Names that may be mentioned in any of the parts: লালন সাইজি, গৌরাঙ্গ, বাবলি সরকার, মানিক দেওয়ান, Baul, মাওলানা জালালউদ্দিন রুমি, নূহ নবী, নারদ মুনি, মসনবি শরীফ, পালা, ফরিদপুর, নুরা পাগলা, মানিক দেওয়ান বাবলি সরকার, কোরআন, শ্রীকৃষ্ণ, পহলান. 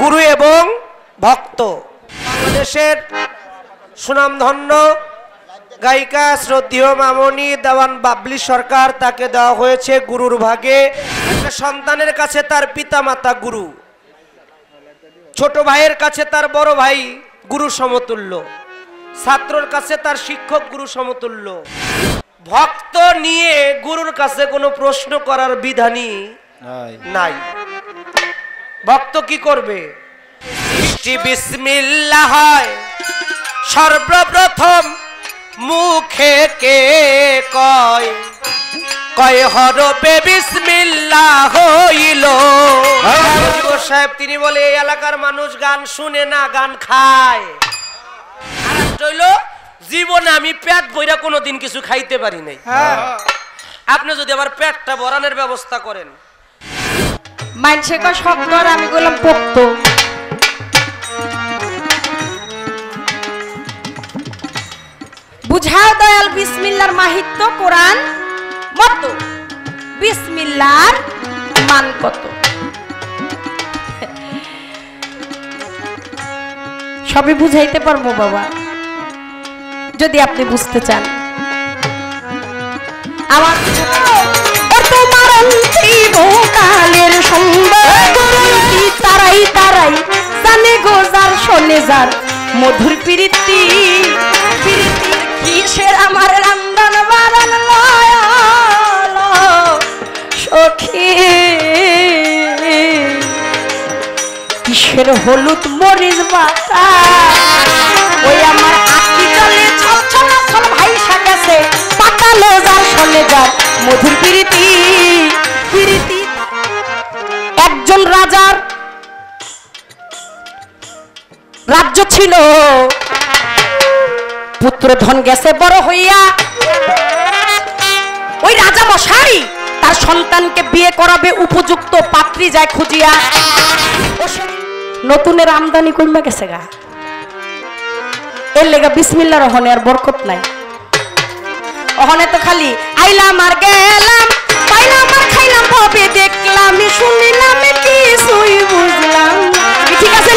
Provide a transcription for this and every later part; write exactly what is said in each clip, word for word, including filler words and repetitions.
গুরু এবং ভক্ত। বাংলাদেশের সুনামধন্য গায়িকা শ্রদ্ধেয় মানিক দেওয়ান বাবলি সরকার, তাকে দেওয়া হয়েছে গুরুর ভাগে। একটা সন্তানের কাছে তার পিতামাতা গুরু, ছোট ভাইয়ের কাছে তার বড় ভাই গুরু সমতুল্য, ছাত্রর কাছে তার শিক্ষক গুরু সমতুল্য। ভক্ত নিয়ে গুরুর কাছে কোনো প্রশ্ন করার বিধানই নাই। ভক্ত কি করবে? বিসমিল্লাহ হয় সর্বপ্রথম মুখে কে কয়, কয় হরফে বিসমিল্লাহ হইল। সাহেব তিনি বলে এই এলাকার মানুষ গান শুনে না, গান খায়। জীবনে আমি পেট বইরা কোনোদিন কিছু খাইতে পারি নাই, আপনি যদি আমার পেটটা ভরানোর ব্যবস্থা করেন। মানসে কা শব্দ আর আমি বললাম পোক্ত। বুঝাও দয়াল বিসমিল্লাহর মাহিত্য কোরআন মত, বিসমিল্লাহর মান কত। সবই বুঝাইতে পারবো বাবা, যদি আপনি বুঝতে চান। আমার তোমার অন্তিম কালের সম্বন্ধ তারাই তারাই জানে গো যার শোনে যার মধুর প্রীতি। কিসের আমার রান্ধন বাড়ান লয় সখী, কিসের হলুদ মরিচ বাটা ওই আমার আঁকি জলে ছল ছল ছল ভাইসা গেছে পাতালো যার শোনে যার মধুর প্রীতি। প্রীতি একজন রাজার রাজ্য ছিল, পুত্র ধন গেছে বড় হইয়া। ওই রাজা মশাই তার সন্তানকে বিয়ে করাবে, উপযুক্ত পাত্রী যায় খুঁজিয়া। নতুনের আমদানি কইমা গেছে গা, এর লেগা বিসমিল্লাহ রহনে আর বরকত নাই। অহনে তো খালি আইলাম আর গেলাম, পাইলাম আর খাইলাম, ভবে দেখলাম শুনিলাম কিছুই বুঝলাম। ঠিক আছে।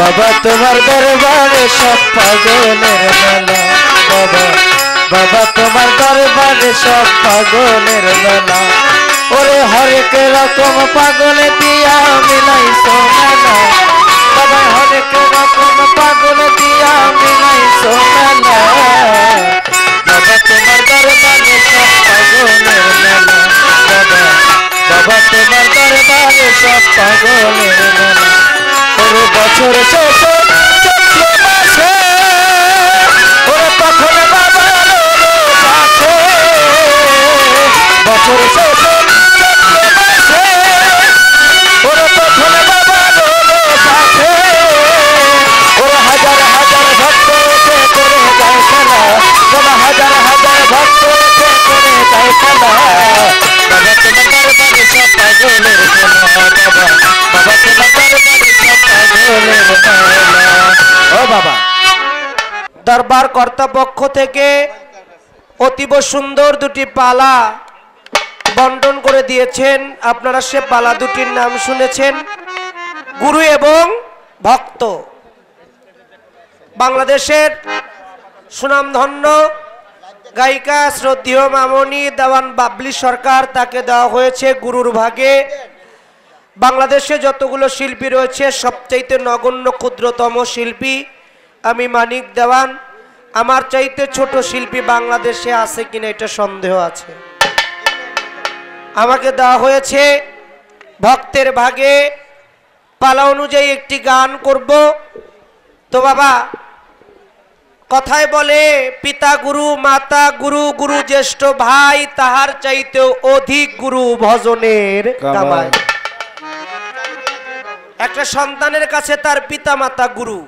বাবা তোমার দরবারে সব পাগলের মেলা, বাবা বাবা তোমার দরবারে সব পাগলের মেলা। ওরে হরেক রকম পাগল দিয়া মিলাই সোনালা, বাবা হরেক রকম পাগল দিয়া মিলাই সোনালা। বাবা তোমার দরবারে সব পাগলের মেলা, বাবা বাবা তোমার দরবারে সব পাগলের মেলা। ওরে বছর শেষ মাসে ওরে তখন বাবা কাছে, বছর শেষ মাসে ওরে তখন বাবা কাছে। ওরে হাজার হাজার ভক্তকে করে যায় খেলা, বাবা হাজার হাজার ভক্তকে করে যায় খেলা। বাবা তোমার দরবারে সব পাগলের মেলা, বাবা তোমার দরবারে ও বাবা। দরবার কর্তৃপক্ষ থেকে অতীব সুন্দর দুটি পালা বণ্টন করে দিয়েছেন, আপনারা সে পালা দুটির নাম শুনেছেন, গুরু এবং ভক্ত। বাংলাদেশের সুনামধন্য গায়িকা শ্রদ্ধেয় মানিক দেওয়ান বাবলি সরকার, তাকে দেওয়া হয়েছে গুরুর ভাগে। বাংলাদেশে যতগুলো শিল্পী রয়েছে সবচাইতে নগণ্য ক্ষুদ্রতম শিল্পী आमी मानिक देवान आमार चाइते छोटो शिल्पी बांग्लादेशे आछे किना एटा सन्देह आछे। आमाके देওয়া হয়েছে भक्तेर भागे पाला अनुयायी एकटी गान करब। तो बाबा कथाय बोले पिता गुरु माता गुरु गुरु ज्येष्ठ भाई ताहार चाइते अधिक गुरु भजनेर कामाय। एकटा सन्तानेर काछे तार पिता माता गुरु,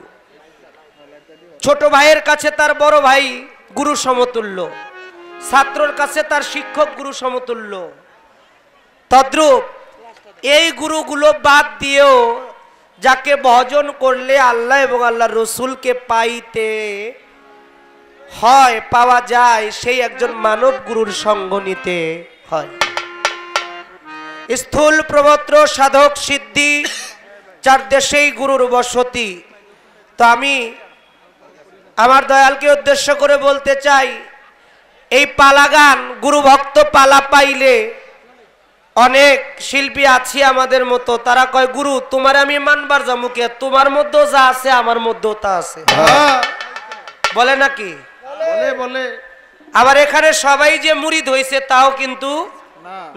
छोट भाइयेर काछे तार बड़ भाई गुरु समतुल्य, छात्रेर काछे तार शिक्षक गुरु समतुल्य। तद्रूप ये गुरुगुलो बाद दियो जाके भजन करले आल्लाह एबं आल्लाहर रसूल के पाइते हय पावा जाय सेई एकजन मानव गुरुर संग निते हय। स्थूल प्रवत्र साधक सिद्धि चार देशेई गुरुर बसति। तो आमी आमार दयाल के उद्देश्य करे बोलते चाई ए पाला गान गुरु भक्त पाला पाइले अनेक शिल्पी आछी आमादेर मतो तारा कय गुरु तुम्हारे आमी मानबार जामु के तुम्हार मध्य जा आछे आमार मध्य ता आछे बोले नाकि बोले बोले। आबार एखाने सबाई जे मुरिद हइছে ताओ किन्तु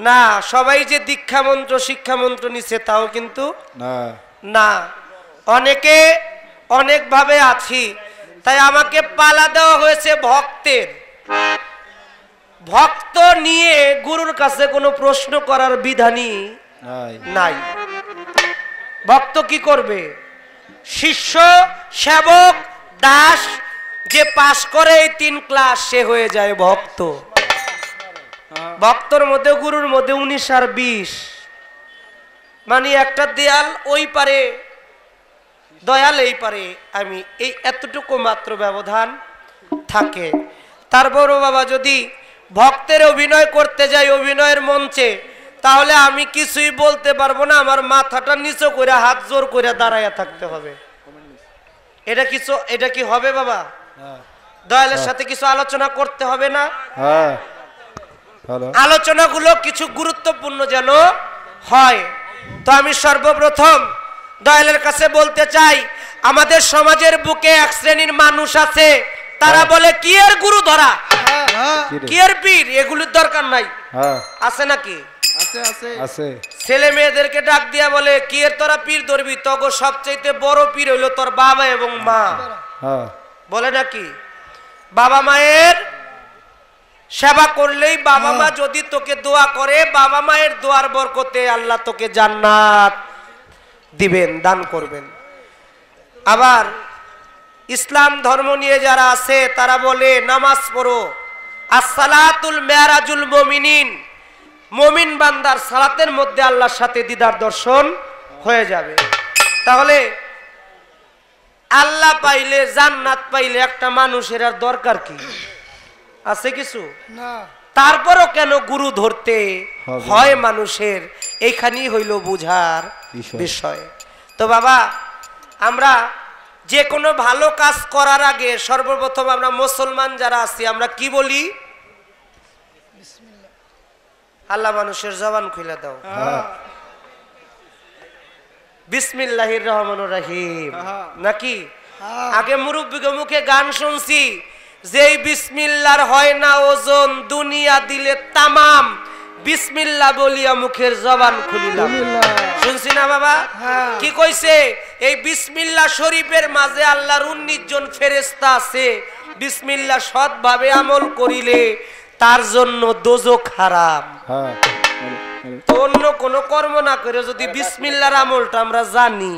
ना, सबाई जे दीक्षा मंत्र शिक्षा मंत्र निছে ताओ किन्तु ना ना, अनेके अनेक भावे आछी। তাই আমাকে পালা দেওয়া হয়েছে ভক্তের। ভক্ত নিয়ে গুরুর কাছে কোনো প্রশ্ন করার বিধানই নাই। ভক্ত কি করবে? শিষ্য সেবক দাস যে পাস করে এই তিন ক্লাস সে হয়ে যায় ভক্ত। ভক্তর মধ্যে গুরুর মধ্যে উনিশ আর বিশ, মানে একটা দেয়াল ওই পারে दयाल এই পারে আমি এই এতটুকু মাত্র ব্যবধান থাকে। তারপরও বাবা যদি ভক্তের অভিনয় করতে যাই অভিনয়ের মঞ্চে তাহলে আমি কিছুই বলতে পারবো না, আমার মাথাটা নিচু করে হাত জোর করে দাঁড়ায়া থাকতে হবে। এটা কিছু এটা কি হবে বাবা? দয়ালের সাথে কিছু আলোচনা করতে হবে না? হ্যাঁ, আলোচনাগুলো কিছু গুরুত্বপূর্ণ যেন হয়। তো আমি সর্বপ্রথম দয়ালের কাছে বলতে চাই আমাদের সমাজের বুকে এক শ্রেণীর মানুষ আছে তারা বলে কি এর গুরু ধরা কি এর পীর এগুলোর দরকার নাই। আছে নাকি? আছে আছে আছে। ছেলে মেয়েদেরকে ডাক দিয়া বলে কি এর তোরা পীর ধরবি, তগো সবচাইতে বড় পীর হইল তোর বাবা এবং মা। বলে নাকি? বাবা মায়ের সেবা করলেই বাবা মা যদি তোকে দোয়া করে বাবা মায়ের দোয়ার বরকতে আল্লাহ তোকে জান্নাত দিবেন দান করবেন। আবার ইসলাম ধর্ম নিয়ে যারা আছে তারা বলে নামাজ পড়ো, আসসালাতুল মেরাজুল মুমিনিন, মুমিন বান্দার সালাতের মধ্যে আল্লাহর সাথে দিদার দর্শন হয়ে যাবে। তাহলে আল্লাহ পাইলে জান্নাত পাইলে একটা মানুষের আর দরকার কি আছে কিছু না। তারপরও কেন গুরু ধরতে হয় মানুষের, এইখানেই হইল বুঝার বিষয়। তো বাবা আমরা যে কোনো ভালো কাজ করার আগে সর্বপ্রথম আমরা মুসলমান যারা আছি আমরা কি বলি? আল্লাহ মানুষের জবান খুলে দাও, বিসমিল্লাহির রহমানির রহিম নাকি? আগে মুরুব্বিগো মুখে গান শুনছি যেই বিসমিল্লার হয় না ওজন দুনিয়া দিলে তামাম, বিসমিল্লা বলিয়া মুখের জবান খুলিলাম। শুনছি না বাবা? কি কইছে? এই বিসমিল্লা শরীফের মাঝে আল্লাহর উনিশ জন ফেরেশতা আছে, বিসমিল্লা সৎভাবে আমল করিলে তার জন্য দোজখ হারাম। অন্য কোনো কর্ম না করে যদি বিসমিল্লার আমলটা আমরা জানি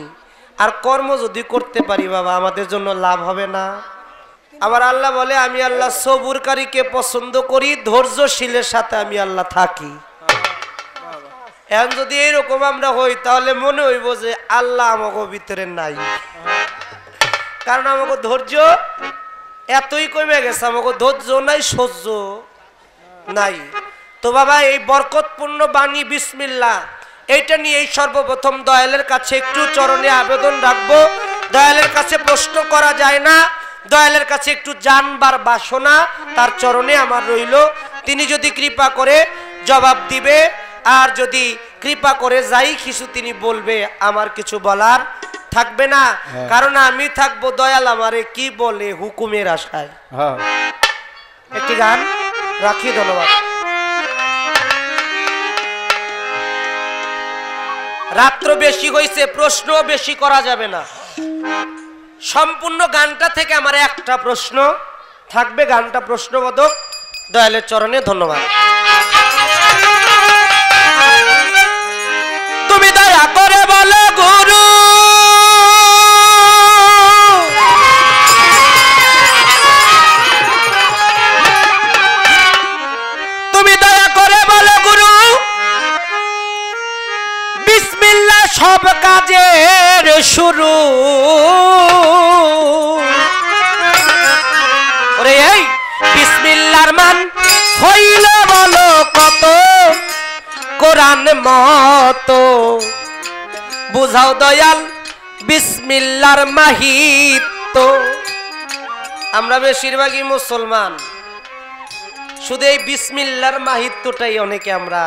আর কর্ম যদি করতে পারি বাবা আমাদের জন্য লাভ হবে না? আবার আল্লাহ বলে আমি আল্লাহ সবুরকারীকে পছন্দ করি, ধৈর্যশীলের সাথে আমি আল্লাহ থাকি। এখন যদি এরকম আমরা হই তাহলে মনে হইব যে আল্লাহ আমাকে ভিতরে নাই, কারণ আমাকে ধৈর্য এতই কমে গেছে, আমাকে ধৈর্য নাই সহ্য নাই। তো বাবা এই বরকতপূর্ণ বাণী বিসমিল্লাহ এইটা নিয়ে এই সর্বপ্রথম দয়ালের কাছে একটু চরণে আবেদন রাখবো। দয়ালের কাছে প্রশ্ন করা যায় না, দয়ালের কাছে একটু জানবার বাসনা তার চরণে আমার রইল। তিনি যদি কৃপা করে জবাব দিবে, আর যদি কৃপা করে যাই কিছু তিনি বলবে আমার কিছু বলার থাকবে না কারণ আমি থাকবো দয়াল আমারে কি বলে হুকুমের আশায়। হ্যাঁ একটি গান রাখি, ধন্যবাদ। রাত্র বেশি হয়েছে, প্রশ্ন বেশি করা যাবে না। সম্পূর্ণ গানটা থেকে আমার একটা প্রশ্ন থাকবে, গানটা প্রশ্নবোধক, দয়ালের চরণে ধন্যবাদ। তুমি দয়া করে বলো গুরু, তুমি দয়া করে বলো গুরু, বিসমিল্লাহ সব কাজের শুরু। ওরে এই বিসমিল্লাহর মান হইল বলো কত, কোরআন মতো বুঝাও দয়াল বিসমিল্লাহর মাহিত্য। আমরা বেশিরভাগই মুসলমান, শুধু এই বিসমিল্লাহর মাহিত্যটাই অনেকে আমরা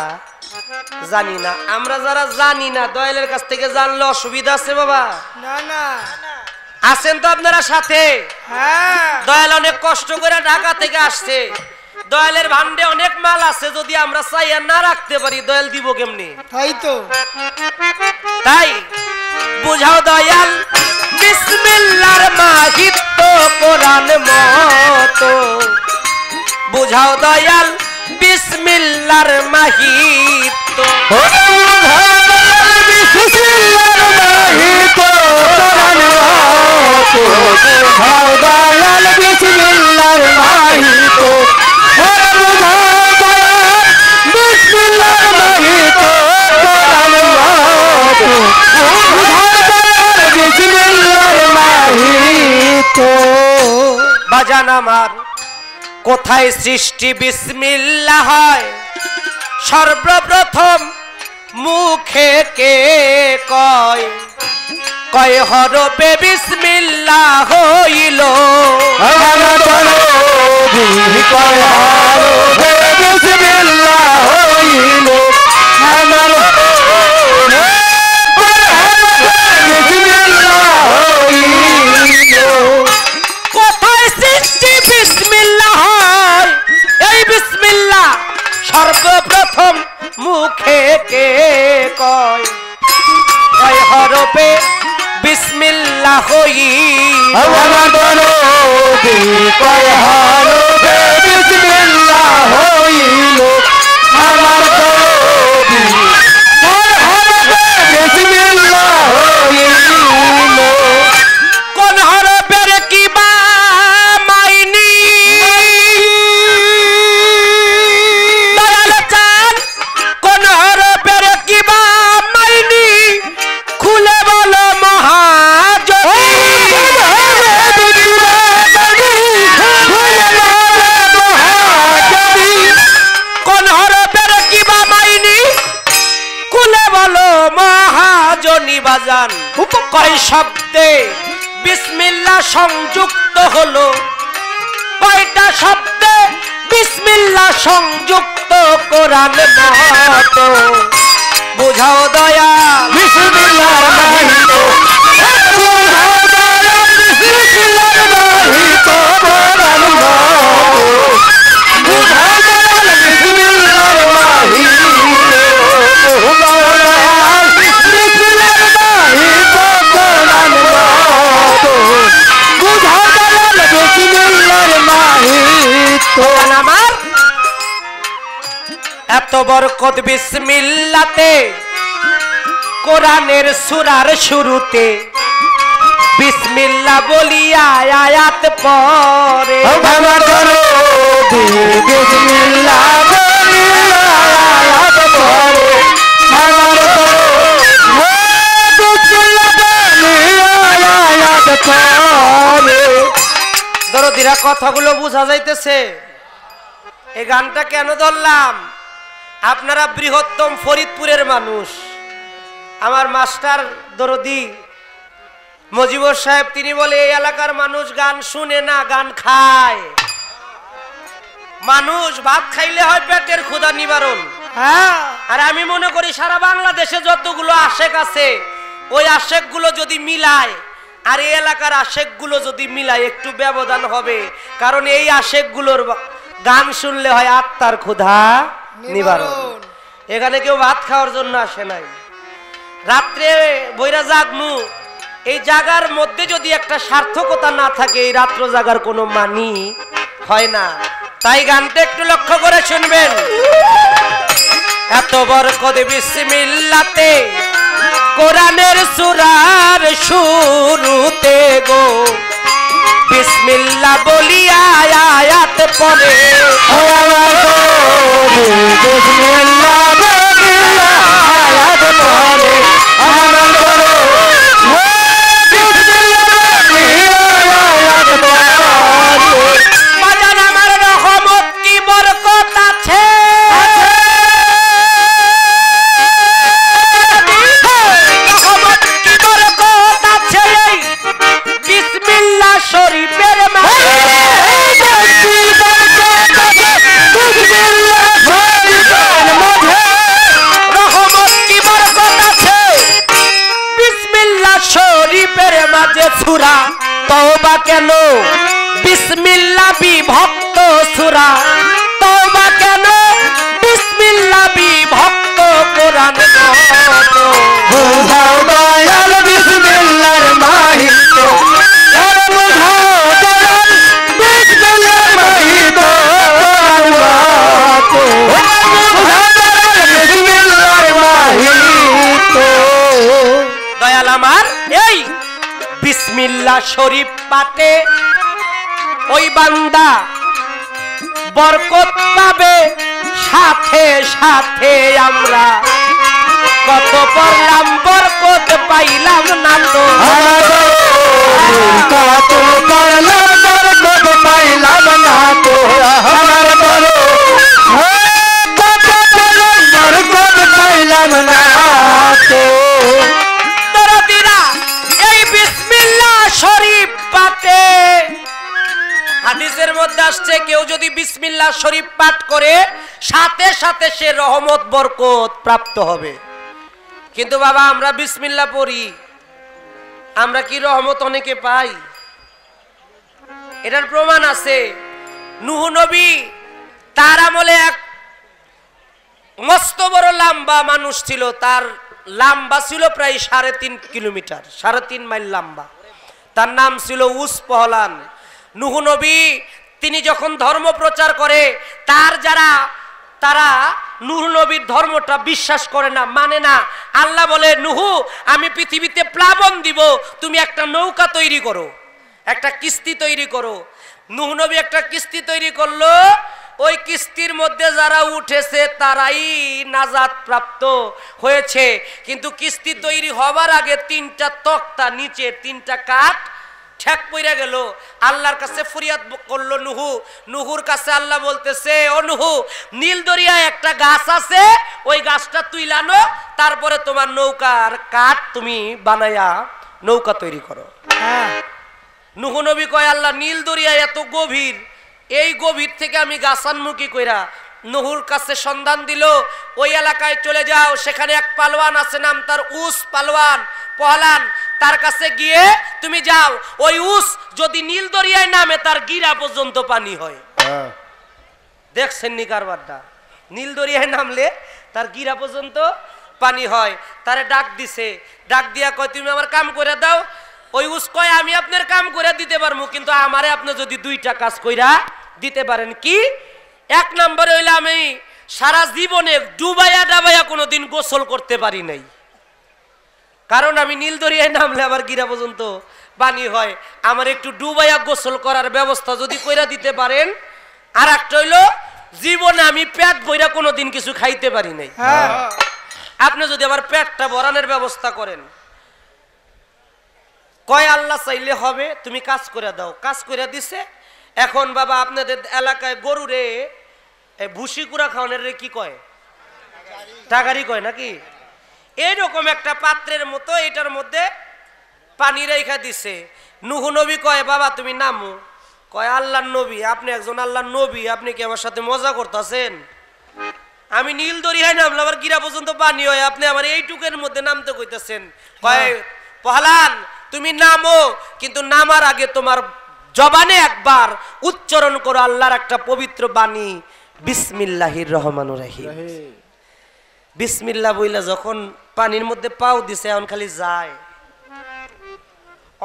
জানি না। আমরা যারা জানি না, দয়ালের কাছ থেকে জানলে অসুবিধা আছে বাবা? না না, আছেন তো আপনারা সাথে? হ্যাঁ। দয়াল অনেক কষ্ট করে ঢাকা থেকে আসছে, দয়ালের ভান্ডে অনেক মাল আছে, যদি আমরা চাইয়া না রাখতে পারি দয়াল দিব কেমনে? তাই তো, তাই বুঝাও দয়াল বিসমিল্লাহর মাহিত্য কোরআন মতো, বুঝাও দয়াল বিসমিল্লাহর মাহিত্য, বিসমিল্লাহর মাহিত্য কোরআন মতো, বুঝাও দয়াল বিসমিল্লাহর মাহিত্য। বাজান আমার কোথায় সৃষ্টি বিসমিল্লাহ হয়, সর্বপ্রথম মুখে কে কয়? কয় হরফে বিসমিল্লাহ হইল, কোথায় সৃষ্টি বিসমিল্লাহ হয়, এই বিসমিল্লাহ সর্বপ্রথম মুখে কে কয়? কয় হরফে বিসমিল্লাহ হইল, কয় হরফে বিসমিল্লাহ হইল, আমার তরবি কয় হরফে বিসমিল্লাহ হইল, কোন হরফের কি বা মাইনি? দয়াল চান কোন হরফের কি বা মাইনি, খুলে বলো বাজান। কয় শব্দে বিসমিল্লাহ সংযুক্ত হলো, কয়টা শব্দে বিসমিল্লাহ সংযুক্ত কোরআন মতো, বুঝাও দয়া বিসমিল্লাহ মাহিতো, বুঝাও দয়া বিসমিল্লাহ মাহিতো কোরআন মতো, বুঝাও দয়া বিসমিল্লাহ মাহিতো। এত বরকত বিসমিল্লাতে, কোরআনের সূরার শুরুতে বিসমিল্লাহ বলিয়া আয়াত পড়ে, বিসমিল্লাহ বলিয়া আয়াত পড়ে, দরদিরা কথাগুলো বোঝা যাইতেছে? এই গানটা কেন ধরলাম? আপনারা বৃহত্তম ফরিদপুরের মানুষ, আমার মাস্টার দরদি মজিবর সাহেব তিনি বলে এই এলাকার মানুষ গান শুনে না, গান খায়। মানুষ ভাত খাইলে হয় পেটের ক্ষুধা নিবারণ। হ্যাঁ, আর আমি মনে করি সারা বাংলাদেশে যতগুলো আশেক আছে ওই আশেকগুলো যদি মিলায় আর এই এলাকার আশেকগুলো যদি মিলায় একটু ব্যবধান হবে, কারণ এই আশেকগুলোর গান শুনলে হয় আত্মার ক্ষুধা নিবারণ। এখানে কেউ ভাত খাওয়ার জন্য আসে নাই, রাত্রে বৈরা জাগমু। এই জাগার মধ্যে যদি একটা সার্থকতা না থাকে এই রাত্র জাগার কোনো মানি হয় না। তাই গানটা একটু লক্ষ্য করে শুনবেন। এত বরকত বিসমিল্লাতে, কোরআনের সূরার শুরুতে গো, বিসমিল্লাহ বলিয়া আয়াত পড়ে, বিসমিল্লাহ বলিয়া আয়াত পড়ে, আমার করো শরীফ পাতে ওই বান্দা বরকত পাবে। সাথে সাথে আমরা কত পড়লাম বরকত পাইলাম না, তো কত পড়লাম বরকত পাইলাম না, তো আমার বড় কত পড়লাম বরকত পাইলাম না, তো শরীফ পাঠে। হাদিসের মধ্যে আসছে কেউ যদি বিসমিল্লাহ শরীফ পাঠ করে সাথে সাথে সে রহমত বরকত প্রাপ্ত হবে। কিন্তু বাবা আমরা বিসমিল্লাহ পড়ি, আমরা কি রহমত অনেকে পাই? এটার প্রমাণ আছে। নূহ নবী তার আমলে এক মস্ত বড় লম্বা মানুষ ছিল, তার লম্বা ছিল প্রায় সাড়ে তিন কিলোমিটার সাড়ে তিন মাইল লম্বা। তার নাম ছিল উস পহলান। নূহ নবী তিনি যখন ধর্ম প্রচার করে, তার যারা তারা নূহ নবীর ধর্মটা বিশ্বাস করে না, মানে না। আল্লাহ বলে, নুহু আমি পৃথিবীতে প্লাবন দিব, তুমি একটা নৌকা তৈরি করো, একটা কিস্তি তৈরি করো। নূহ নবী একটা কিস্তি তৈরি করলো, ওই কিস্তির মধ্যে যারা উঠেছে তারাই নাজাত প্রাপ্ত হয়েছে। কিন্তু কিস্তি তৈরি হবার আগে তিনটা তক্তা নিচে তিনটা কাঠ ঠেক পড়ে গেল। আল্লাহর কাছে ফরিয়াদ করলো নুহু। নুহুর কাছে আল্লাহ বলতেছে, ও নুহু, নীল দরিয়ায় একটা গাছ আছে, ওই গাছটা তুইলানো, তারপরে তোমার নৌকার কাঠ তুমি বানায়া নৌকা তৈরি করো। হ্যাঁ, নুহু নবী কয়, আল্লাহ নীল দরিয়ায় এত গভীর, এই গভীর থেকে আমি গাছানমুখী কইরা। নুহুর কাছে সন্ধান দিল, ওই এলাকায় চলে যাও, সেখানে এক পালোয়ান আছে, নাম তার উস পালোয়ান পহলান। তার কাছে গিয়ে তুমি যাও, ওই উস যদি নীল দরিয়ায় নামে তার গিরা পর্যন্ত পানি হয়। দেখছেন নি কারবারটা? নীল দরিয়ায় নামলে তার গিরা পর্যন্ত পানি হয়। তারে ডাক দিছে, ডাক দিয়া কয়, তুমি আমার কাম করে দাও। ওই উস কয়, আমি আপনার কাম করে দিতে পারবো, কিন্তু আমারে আপনি যদি দুইটা কাজ কইরা দিতে পারেন। কি? এক নম্বরে হইলে, আমি সারা জীবনে ডুবাইয়া ডাবাইয়া কোনোদিন গোসল করতে পারি নাই, কারণ আমি নীল দরিয়ায় নামলে আমার গিরা পর্যন্ত পানি হয়, আমার একটু ডুবাইয়া গোসল করার ব্যবস্থা যদি কইরা দিতে পারেন। আর একটা হইল, জীবনে আমি পেট ভইরা কোনোদিন কিছু খাইতে পারি নাই, আপনি যদি আমার পেটটা ভরানোর ব্যবস্থা করেন। কয়, আল্লাহ চাইলে হবে, তুমি কাজ করে দাও। কাজ করে দিছে। এখন বাবা আপনাদের এলাকায় গরু রে ভুসি কুড়া খাওয়ানোর রে কি কয়? টাকারি কয় নাকি? এইরকম একটা পাত্রের মতো এটার মধ্যে পানি রেখা দিছে। নুহু নবী কয়, বাবা তুমি নামো। কয়, আল্লাহর নবী, আপনি একজন আল্লাহর নবী, আপনি কি আমার সাথে মজা করতেছেন? আমি নীল দরিয়ায় নামলাম আবার গিরা পর্যন্ত পানি হয় আপনি আমার এইটুকের মধ্যে নামতে কইতাছেন। কয় পহলান তুমি নামো, কিন্তু নামার আগে তোমার জবানে একবার উচ্চারণ করো আল্লাহর একটা পবিত্র বাণী, বিসমিল্লাহির রহমানির রহিম। বিসমিল্লাহ বইলা যখন পানির মধ্যে পাও দিছে এখন খালি যায়।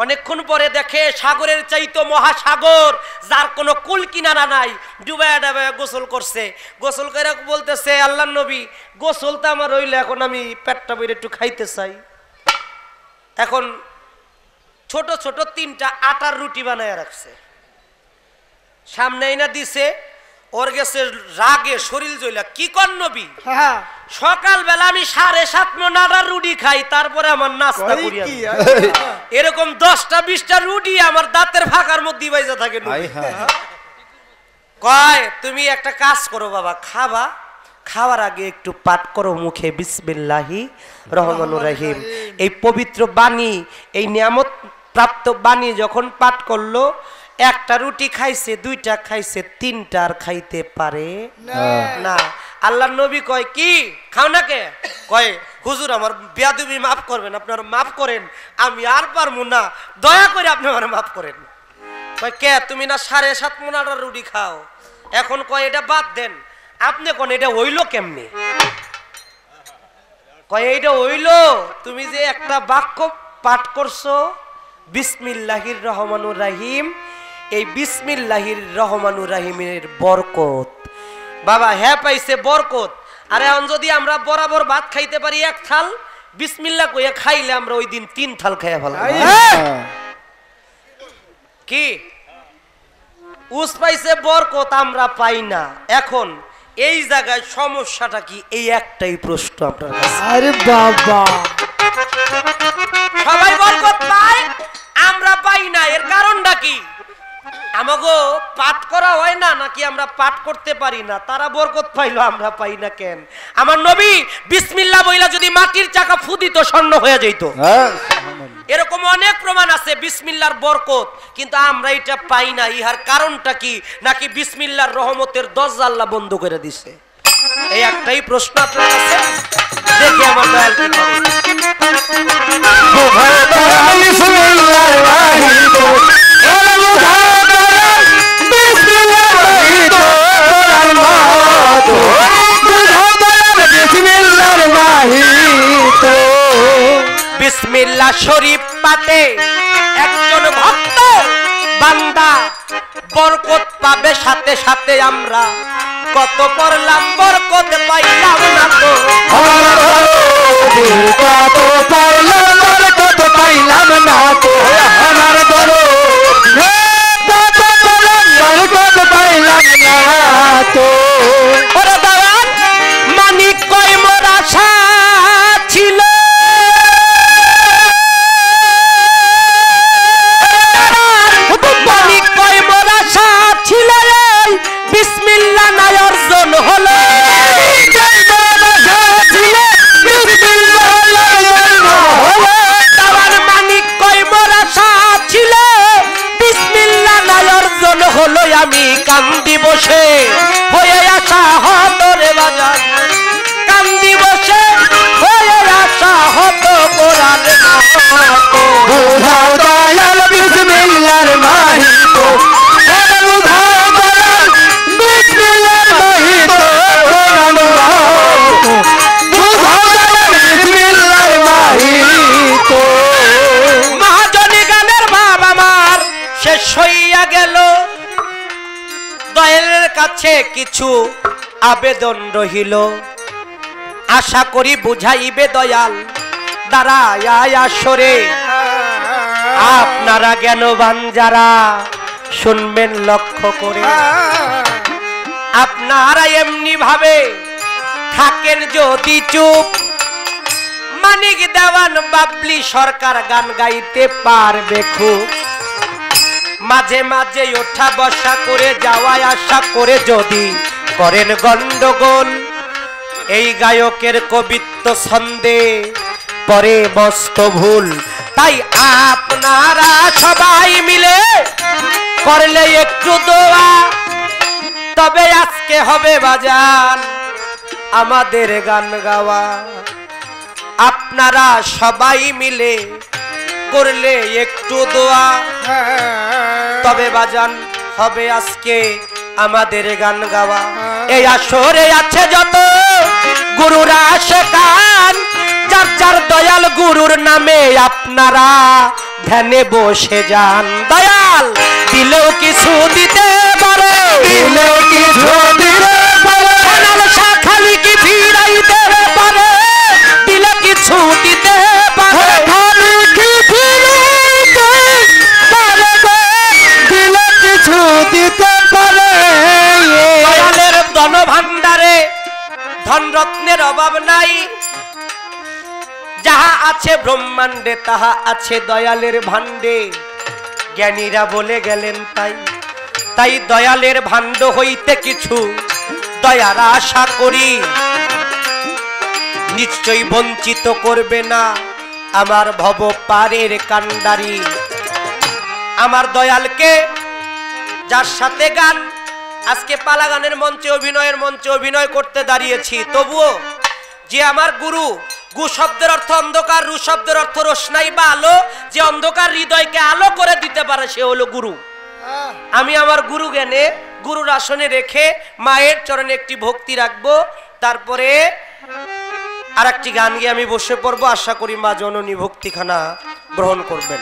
অনেকক্ষণ পরে দেখে সাগরের চাইতো মহাসাগর যার কোনো কুল কিনারা নাই ডুবায়া ডুবায়া গোসল করছে। গোসল করে বলতেছে, আল্লাহর নবী গোসল তো আমার রইল, এখন আমি পেটটা বের একটু খাইতে চাই। এখন ছোট ছোট তিনটা আটার রুটি বানায় রাখছে, সামনে এনে দিছে। ওর গেছে রাগে শরীর জ্বলা, কি কর নবী সকালবেলা আমি সাড়ে সাত মন আটার রুটি খাই, তারপরে আমার নাস্তা করি। এরকম দশটা বিশটা রুটি আমার দাঁতের ফাঁকার মধ্যে বাইজা থাকে। কয় তুমি একটা কাজ করো বাবা, খাবা খাওয়ার আগে একটু পাঠ করো মুখে বিসমিল্লাহি রহমানুর রহিম। এই পবিত্র বাণী, এই নিয়ামত প্রাপ্ত বাণী যখন পাঠ করলো, একটা রুটি খাইছে, দুইটা খাইছে, তিনটা আর খাইতে পারে না। আল্লাহর নবী কয় কি খাও না কে? কয় হুজুর আমার বেয়াদবি মাফ করবেন, আপনারা মাফ করেন, আমি আর পারবো না, দয়া করে আপনি আমার মাফ করেন। কয় কে? তুমি না সাড়ে সাত মন আটার রুটি খাও। এখন কয় এটা বাদ দেন, আপনি কোন এটা হইল কেমনে? কয় এটা হইল তুমি যে একটা বাক্য পাঠ করছো বিসমিল্লাহির রহমানুর রহিম। এই বিসমিল্লাহির রহমানুর রহিমের বরকত বাবা হ্যাঁ পাইছে বরকত। আরে এখন যদি আমরা বরাবর ভাত খাইতে পারি এক থাল, বিসমিল্লাহ কইয়া খাইলে আমরা ওই দিন তিন থাল খাইয়া ফেললাম। কি উস পাইছে বরকত, আমরা পাই না। এখন এই জায়গায় সমস্যাটা কি? এই একটাই প্রশ্ন আপনার কাছে। আরে বাবা সবাই বরকত পায়, আমরা পাই না, এর কারণটা কি? আমাগো পাঠ করা হয় না নাকি আমরা পাঠ করতে পারি না? তারা বরকত পাইলো, আমরা পাই না কেন? আমার নবী বিসমিল্লাহ বইলা যদি মাটির চাকা ফুদিত স্বর্ণ হয়ে যেত। এরকম অনেক প্রমাণ আছে বিসমিল্লাহর বরকত, কিন্তু আমরা এটা পাই না। ইহার কারণটা কি? নাকি বিসমিল্লাহর রহমতের দরজা আল্লাহ বন্ধ করে দিছে? এই একটাই প্রশ্ন আপনার কাছে। দেখি আমার দয়াল কি করে। বিসমিল্লাহ শরীফ পাতে একজন ভক্ত বান্দা বরকত পাবে সাথে সাথে। আমরা কত পড়লাম বরকত পাইলাম না তো, কত পড়লাম বরকত পাইলাম না তো, আমার বলো কত পড়লাম বরকত পাইলাম না তো। ওরে দেওয়ান মানিক কই মোর আশা ছিল, আমি কান্দি বসে হয়ে আশা হত রে বাজার, কান্দি বসে হয়ে আশা হত কোরআন মতো। বুঝাও দয়াল বিসমিল্লাহর মাহিতো, বুঝাও দয়াল বিসমিল্লাহর মাহিতো, কোরআন মতো, বুঝাও দয়াল বিসমিল্লাহর মাহিতো। মহাজনী গানের ভাব আমার শেষ হইয়া গেল, দয়ালের কাছে কিছু আবেদন রহিল, আশা করি বুঝাইবে দয়াল। দাঁড়ায় আসরে আপনারা জ্ঞানবান যারা শুনবেন লক্ষ্য করে, আপনারা এমনি ভাবে থাকেন যদি চুপ, মানিক দেওয়ান বাবলি সরকার গান গাইতে পারবে খুব। মাঝে মাঝে ওঠা বসা করে যাওয়ায় আশা করে যদি করেন গন্ডগোল, এই গায়কের কবিত্ব ছন্দে পরে মস্ত ভুল। তাই আপনারা সবাই মিলে করলে একটু দোয়া, তবে আজকে হবে বাজান आमादेर गान गावा आपनारा सबाई मिले करले एकटू दुआ तबे बाजान हबे आजके आमादेर गान गावा ए आशरे आछे जत गुरुरा शेखान चार चार दयाल गुरुर नामे आपनारा ध्याने बसे जान दयाल दिलो किछु दिते पारो दिलो किछु दिते पारो कानाल शाखाली की फिराइते पारो दिलो किछु दिते पारो खाली की फिराइते पारो दिलो किछु दिते पारो दयालेर धन भांडारे धन रत्नेर अभाव नाई जहा आछे ब्रह्मांडे ताहा आछे दयालेर भांडे ज्ञानीरा बोले गेलेन ताई ताई दयालेर भांड हईते किछु दयार आशा करी निश्चय वंचित करबे ना आमार भव पारेर कांडारी आमार दयालके जार साथे गान आजके पाला गानेर मंचे अभिनयेर मंचे अभिनय करते दाड़ियेछि तबुओ जे आमार गुरु गु शब्द अर्थ अंधकार रु शब्द अर्थ रोशनाई बा आलो जे अंधकार हृदय के आलो करे दिते पारे से हलो गुरु आमी आमार गुरु ज्ञाने गुरुर आसने रेखे मायेर चरणे एकटी भक्ति राखबो तारपरे आरेकटी गान गिये आमी बसे पड़बो आशा करी मा जननी भक्तिखाना ग्रहण करबेन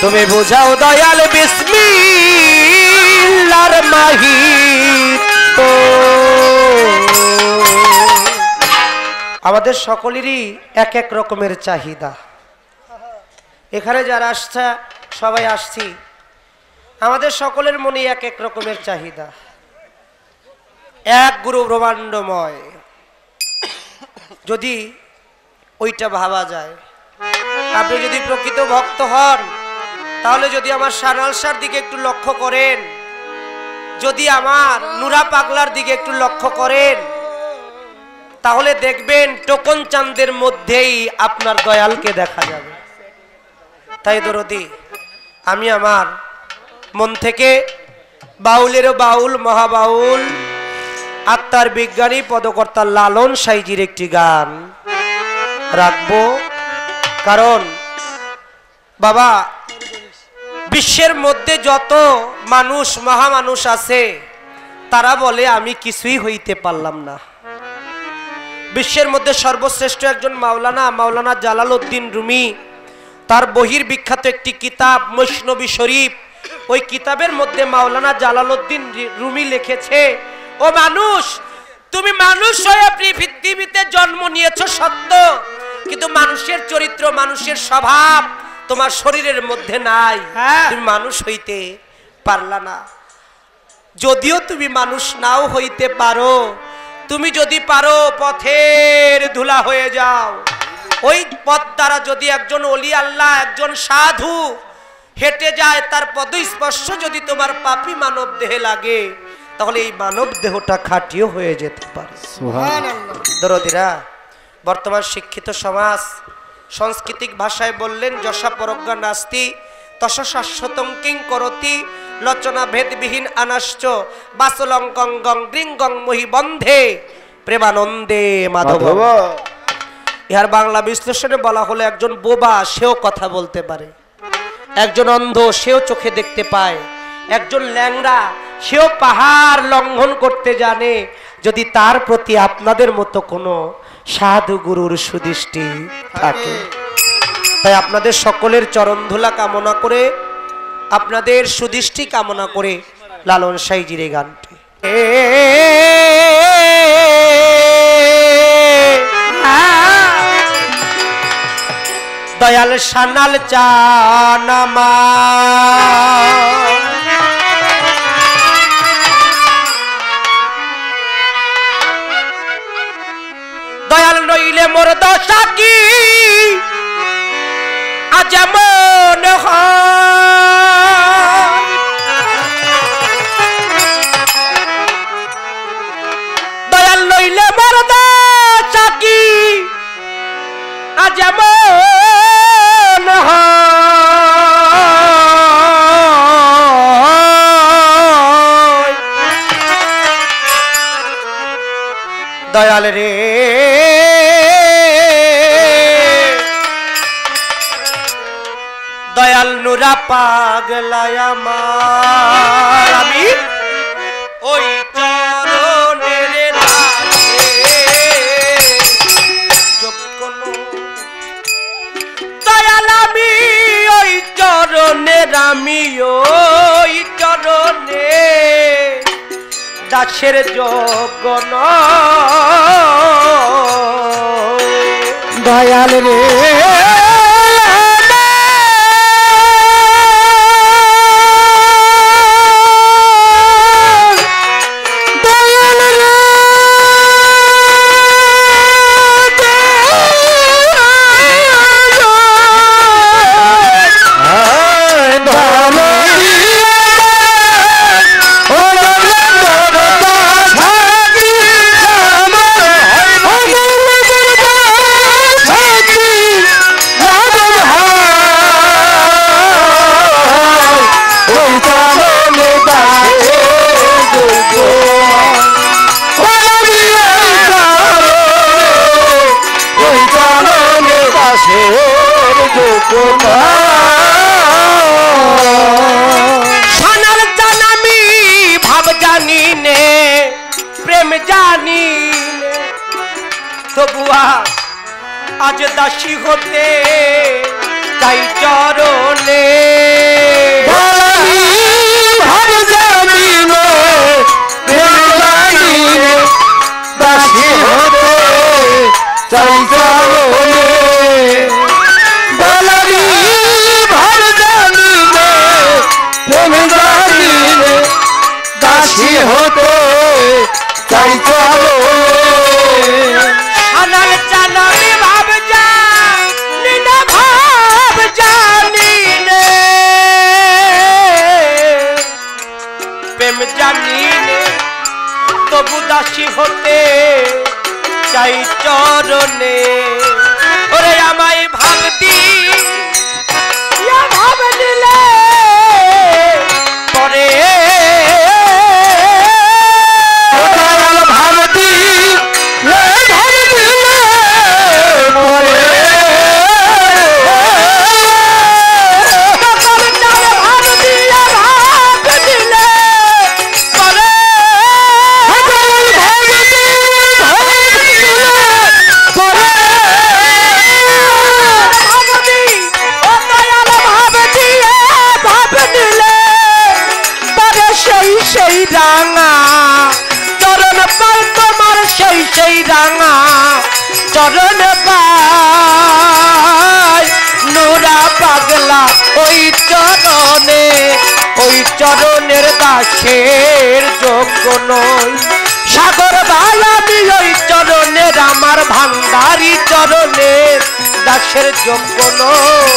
तुम्हें बुझाओ दयाल बिस्मिल्लाहर माहितो आमादेर सकलेरই एक एक रकमेर चाहिदा एखाने যারা আসছে সবাই আসছি আমাদের সকলের মনে এক এক রকমের চাহিদা এক গুরু ব্রহ্মাণ্ডময় যদি ওইটা ভাবা যায় আপনি যদি প্রকৃত ভক্ত হন তাহলে যদি আমার শানালসার দিকে একটু লক্ষ্য করেন যদি আমার নুরা পাগলার দিকে একটু লক্ষ্য করেন তাহলে দেখবেন টোকন চাঁদের মধ্যেই আপনার দয়ালকে দেখা যাবে তাই দরদি আমি আমার মন থেকে বাউলের বাউল মহাবাউল আত্মার বিজ্ঞানী পদকর্তা লালন সাইজির একটি গান রাখবো কারণ বাবা বিশ্বের মধ্যে যত মানুষ মহা মানুষ আছে তারা বলে আমি কিছুই হইতে পারলাম না বিশ্বের মধ্যে সর্বশ্রেষ্ঠ একজন মাওলানা মাওলানা জালালউদ্দিন রুমি তার বহির বিখ্যাত একটি কিতাব মসনবি শরীফ ওই কিতাবের মধ্যে মাওলানা জালালউদ্দিন রুমি লিখেছে ও মানুষ তুমি মানুষ হয়ে পৃথিবীতে জন্ম নিয়েছো সত্য কিন্তু মানুষের চরিত্র মানুষের স্বভাব তোমার শরীরের মধ্যে নাই তুমি মানুষ হইতে পারলা না যদিও তুমি মানুষ নাও হইতে পারো তুমি যদি পারো পথের ধুলা হয়ে যাও ওই পথ দ্বারা যদি একজন ওলি আল্লাহ একজন সাধু হেঁটে যায় তার পদস্পর্শ যদি তোমার পাপী মানব দেহে লাগে তাহলে এই মানব দেহটা খাঁটিও হয়ে যেতে পারে সুবহানাল্লাহ দরদিরা বর্তমান শিক্ষিত সমাজ सांस्कृतिक भाषाय बोलें जशा परज्ञा नास्ति तशा शाश्वतं किं करोति लचना भेदविहीन अनश्च बासुलं गंगं ग्रिंगं मोहि बंधे प्रेमानंदे माधव यार बांगला विश्लेषणे बला हलो एकजन बोबा सेओ कथा बोलते पारे एकजन अंध सेओ चोखे देखते पाय একজন ল্যাংড়া সেও পাহাড় লঙ্ঘন করতে জানে। যদি তার প্রতি আপনাদের মতো কোনো সাধু গুরুর সুদৃষ্টি থাকে। তাই আপনাদের সকলের চরণধুলা কামনা করে, আপনাদের সুদৃষ্টি কামনা করে লালন শাহীজির এই গানটি। দয়াল সানাল চানামা দয়াল নইলে মোর দশা কি আজ এমন হয়। দয়াল নইলে মোর দশা কি আজ এমন হয়। দয়াল রে দয়াল নুরা পাগলায় আমার আমি ওই চরণের লাগে যকনো। দয়াল আমি ওই চরণের আমি ওই চরণে দাসের যকন। দয়াল রে সানাল জান আমি ভাব জানি নে প্রেম জানি তবুয়া আজ দাসী হতে তাই চরণে। ভাব জানি নে প্রেম জানি নে দাসী হতে তাই চরণে। সানাল জান আমি ভাব জানি নে ভাব জানি নে প্রেম জানি নে তবু দাসী হতে চাই চরণে। ওরে আমায় ভাব দি ভাব দিলে পরে চরণ পাই নোরা পাগলা ওই চরণে। ওই চরণের দাসের যোগ্য নই সাগর ভালামি। ওই চরণের আমার ভান্ডারি চরণে দাসের যোগ্য নয়।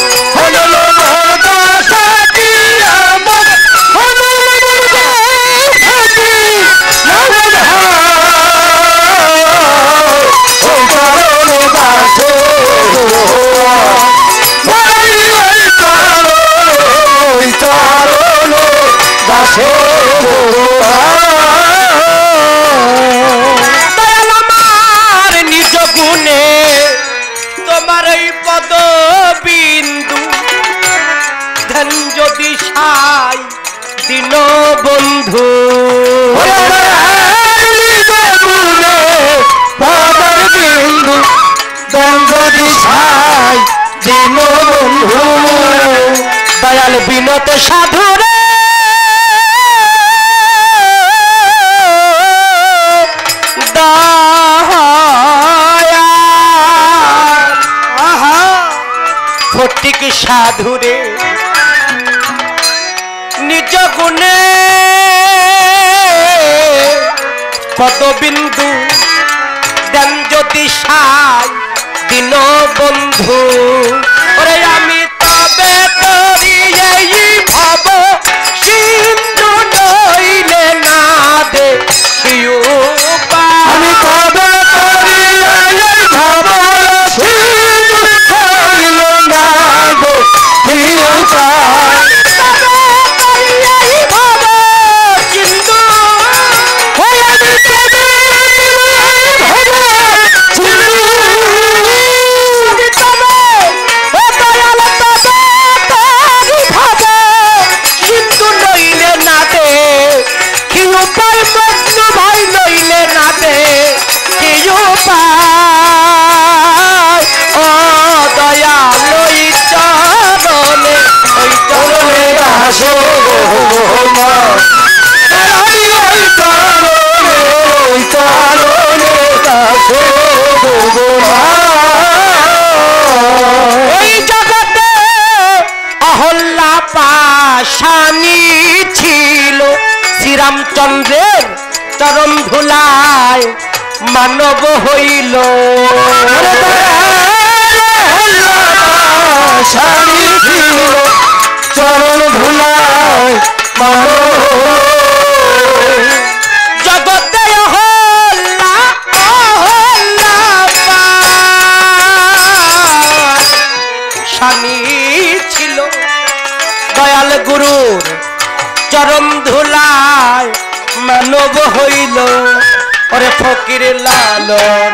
দয়াল আমার নিজ গুণে তোমার এই পদ বিন্দু ধন্য। সাধুরে নিজ গুণে পদবিন্দু দেন যদি সাই দিন বন্ধু ওরে আমি তবে তরি এই ভব সিন্ধু নইলে না দে কিউ আমি তবে তরি এই ভব সিন্ধু নইলে না দে কিউ চন্দ্রের চরণ ধুলায় মানব হইল চরণ ধুলায় জগতে হল্লা হল্লা স্বামী ছিল দয়াল গুরুর চরণ ধুলায় মানব হইল ওরে ফকির লালন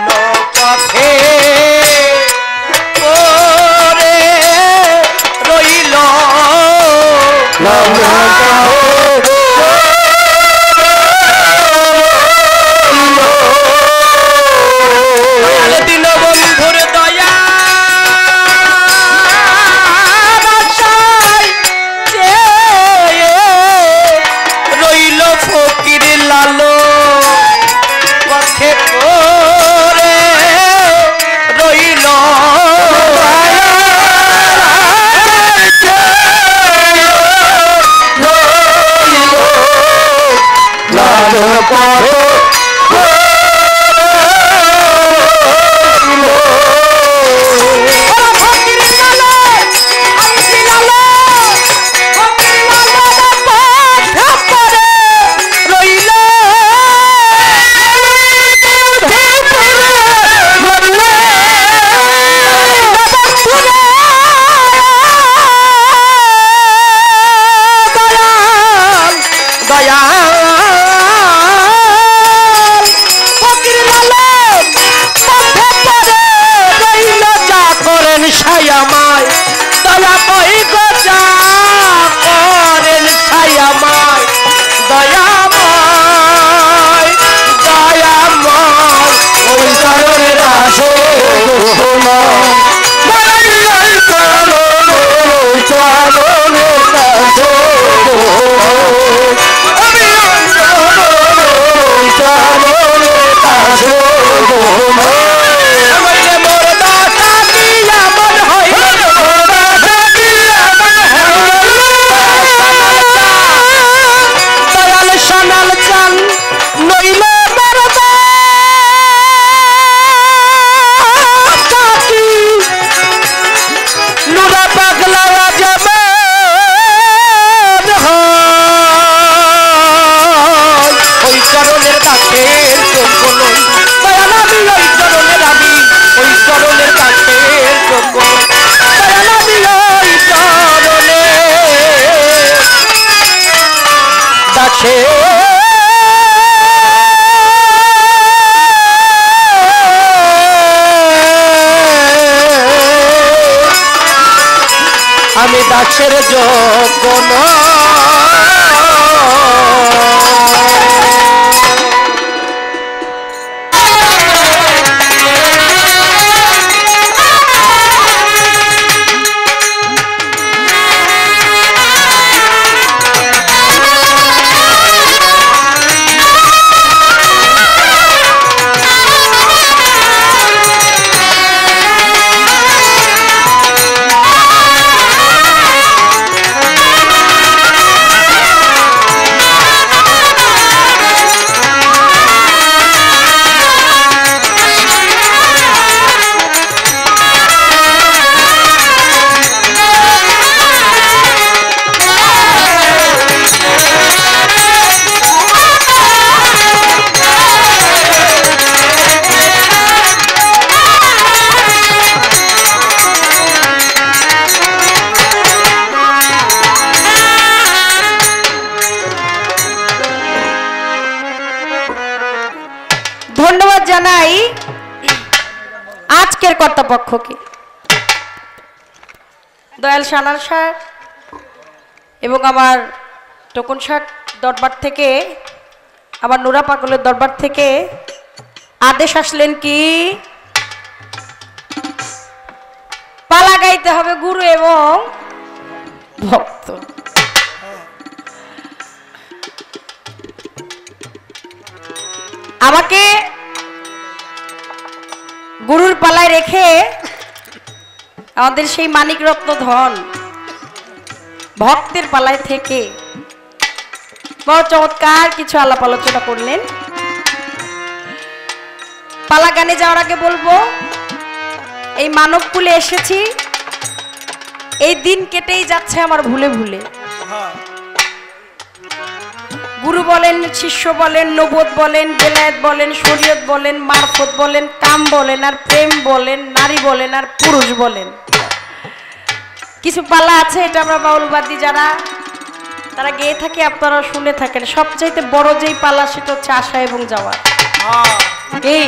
পথে ওরে রইল আমি দাসের যোগ্য জানাই আজকের কর্তৃপক্ষকে দয়াল সানাল সাহেব এবং আমার টোকন সাহেব দরবার থেকে আমার নুরা পাগলের দরবার থেকে আদেশ আসলেন কি পালা গাইতে হবে গুরু এবং ভক্ত। আমাকে গুরুর পালায় রেখে আমাদের সেই মানিক রত্ন ধন ভক্তের পালায় থেকে বড় চমৎকার কিছু আলাপ আলোচনা করলেন। পালা গানে যাওয়ার আগে বলবো এই মানব কুলে এসেছি, এই দিন কেটেই যাচ্ছে আমার ভুলে ভুলে। গুরু বলেন, শিষ্য বলেন, নবুয়ত বলেন, বেলায়েত বলেন, শরীয়ত বলেন, মারফত বলেন, কাম বলেন, আর প্রেম বলেন, নারী বলেন, আর পুরুষ বলেন। কিছু পালা আছে এটা আমরা বাউলবাদী যারা তারা গেয়ে থাকে, আপনারা শুনে থাকেন। সবচাইতে বড় যেই পালা সেটা হচ্ছে আসা এবং যাওয়া। এই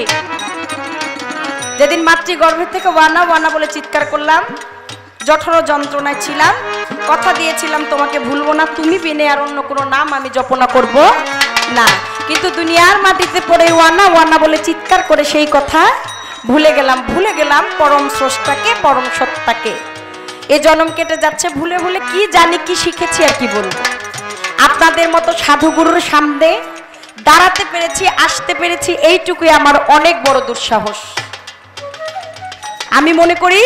যেদিন মাতৃগর্ভের থেকে ওয়ানা ওয়ানা বলে চিৎকার করলাম, জঠর যন্ত্রণায় ছিলাম, কথা দিয়েছিলাম তোমাকে ভুলবো না, তুমি বিনে আর অন্য কোনো নাম আমি জপনা করব না, কিন্তু দুনিয়ার মাটিতে পড়ে ওয়ানা ওয়ানা বলে চিৎকার করে সেই কথা ভুলে গেলাম। ভুলে গেলাম পরম স্রষ্টাকে, পরম সত্তাকে। এ জনম কেটে যাচ্ছে ভুলে ভুলে, কি জানি কি শিখেছি আর কি বলবো। আপনাদের মতো সাধুগুরুর সামনে দাঁড়াতে পেরেছি, আসতে পেরেছি, এইটুকুই আমার অনেক বড় দুঃসাহস। আমি মনে করি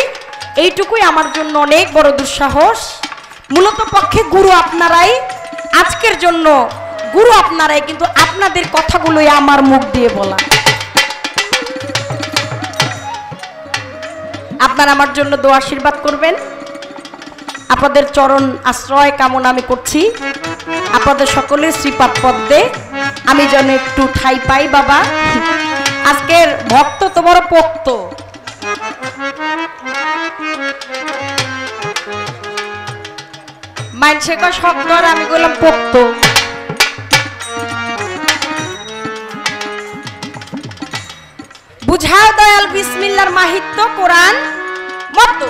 এইটুকুই আমার জন্য অনেক বড় দুঃসাহস। মূলত পক্ষে গুরু আপনারাই, আজকের জন্য গুরু আপনারাই, কিন্তু আপনাদের কথাগুলোই আমার মুখ দিয়ে বলা। আপনারা আমার জন্য দোয়া আশীর্বাদ করবেন, আপনাদের চরণ আশ্রয় কামনা আমি করছি। আপনাদের সকলের শ্রীপাদ পদ্মে আমি যেন একটু ঠাই পাই। বাবা আজকের ভক্ত তো বড় পোক্ত, মানসে ক শব্দ আর আমি বললাম পোক্ত। বুঝাও দয়াল বিসমিল্লার মাহিত্য কোরআন মত,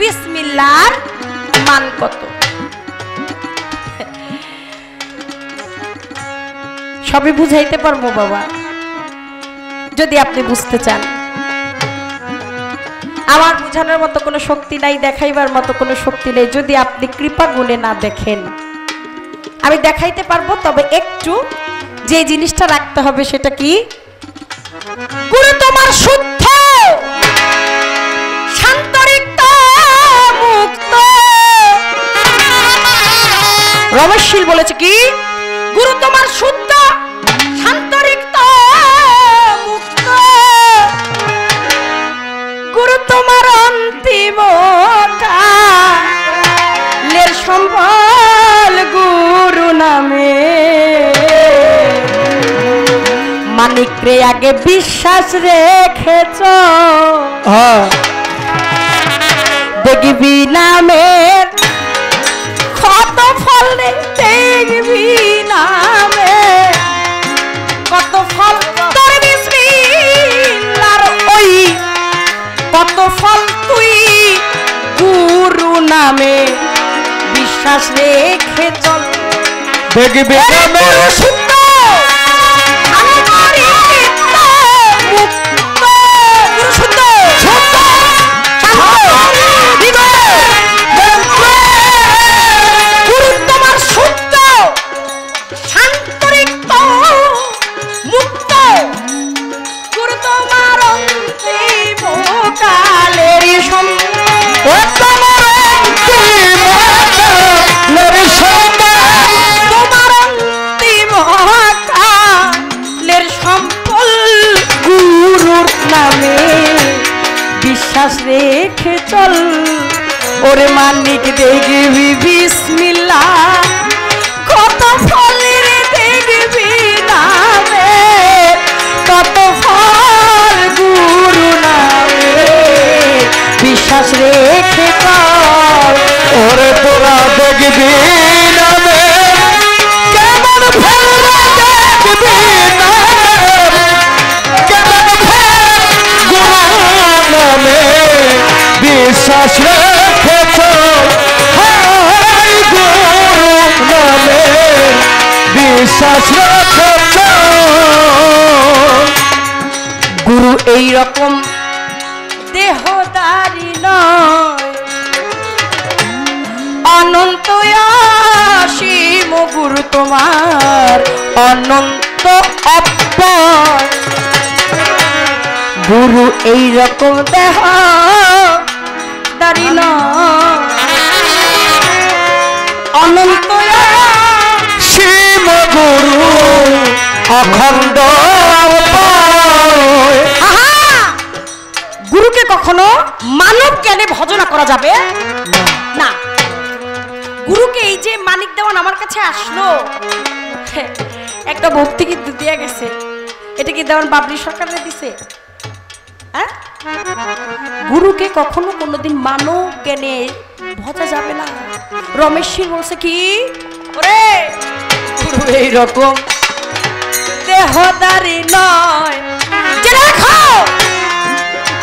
বিসমিল্লার মান কত। সবই বুঝাইতে পারবো বাবা যদি আপনি বুঝতে চান। আমার বুঝানোর মতো কোনো শক্তি নাই, দেখাইবার মতো কোনো শক্তি নেই যদি আপনি কৃপা গুণে না দেখেন। আমি দেখাইতে পারবো, তবে একটু যে জিনিসটা রাখতে হবে সেটা কি, গুরু তোমার শুদ্ধ শান্তরিক্ত মুক্ত। রমেশশীল বলেছে কি, গুরু তোমার শুদ্ধ শান্তরিক্ত মুক্ত, গুরু তোমার অন্তিম কালের সম্বল গুরু নামে। মানিকরে আগে বিশ্বাস রেখেছ দেখবি নামের কত ফল, দেখবি নামে কত ফল, তোর বিসমিল্লার ওই কত ফল। তুই গুরু নামে বিশ্বাস রেখে চল, দেখবি নামে রেখে চল। ওরে মানিক দেখবি বিসমিল্লাহ কত ফলের, দেখবি নামে কত ফল, গুরু নামে বিশ্বাস রেখে চল। ওরে তোরা দেখবি নামে কেমন ফল, দেখবি নামে কেমন এই রকম দেহধারী নয়, অনন্ত অসীম গুরু তোমার অনন্ত অপর গুরু, এই রকম দেহধারী নয়, অনন্ত অসীম গুরু অখণ্ড। গুরুকে কখনো মানব জ্ঞানে ভজনা করা যাবে না। গুরুকে এই যে মানিক দেওয়ান আমার কাছে আসলো, একটা ভক্তি কিন্তু দিয়ে গেছে, এটা কি দেওয়ান বাবলি সরকারে দিছে? হ্যাঁ, গুরুকে কখনো কোনোদিন মানব জ্ঞানে ভজা যাবে না। রমেশী বলছে কি, ওরে গুরু এইরকম দেহদারি নয়,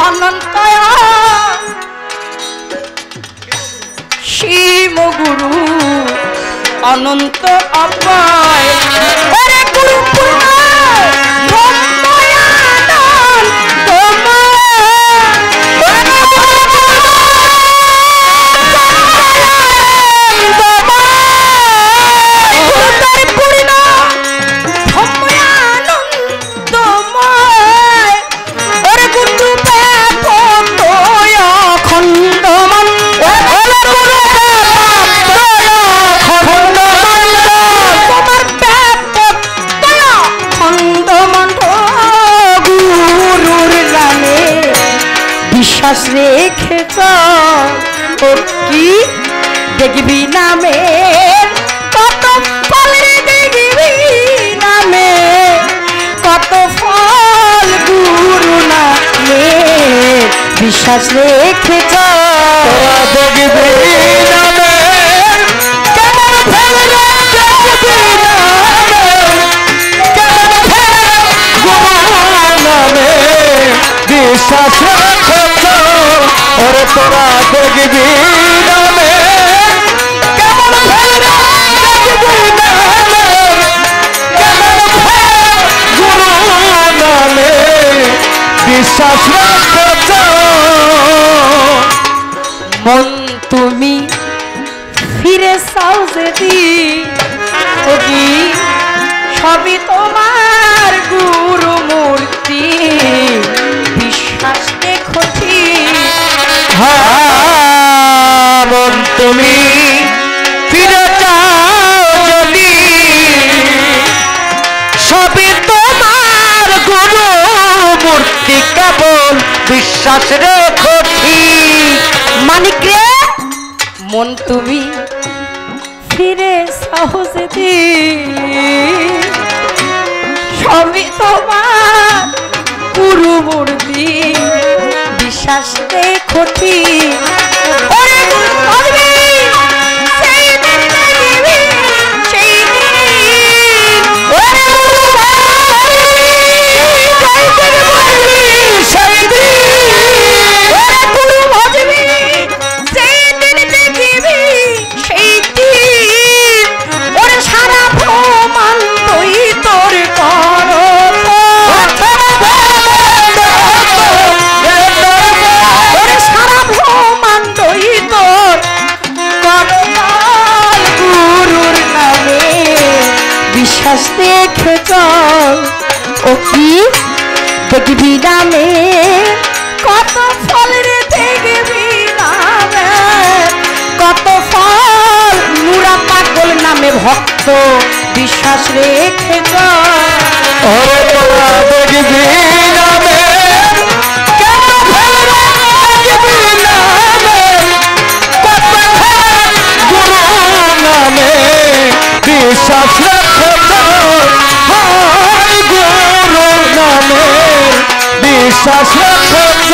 অনন্ত শিব গুরু অনন্ত অপয় রেখেছ কি দেখবি নামে কত ফল, দেখবি নামে কত ফল গুরু নামে বিশ্বাস রেখেছ, দেখবি নামে কেমন ফল দেখবি নামে কেমন ফল গুরু নামে বিশ্বাস রেখেছ। और तोरा देखबी नामे केमन फल देखबी नामे केमन फल गुरु नामे विश्वास रखछ मन तुमी फिरे साउजेदी ओगी सबी तोमार गुरु मूर्ति विश्वास देखछी। हाँ मन तुमी फिर जाओ जदि सबी तोमार गुरु मूर्ति केवल विश्वास रेखो मानिक रे मन तुमी फिरे साहो जदि सबी तोमार गुरु मूर्ति বিশ্বাস দেখো দেখবি নামে কত ফল রে, দেখবি নামে কত ফল নুরা পাগল নামে ভক্ত বিশ্বাস রেখে দেখবি নামে কত ফল গুরু নামে বিশ্বাস রেখে বিশ্বাস রাখছ।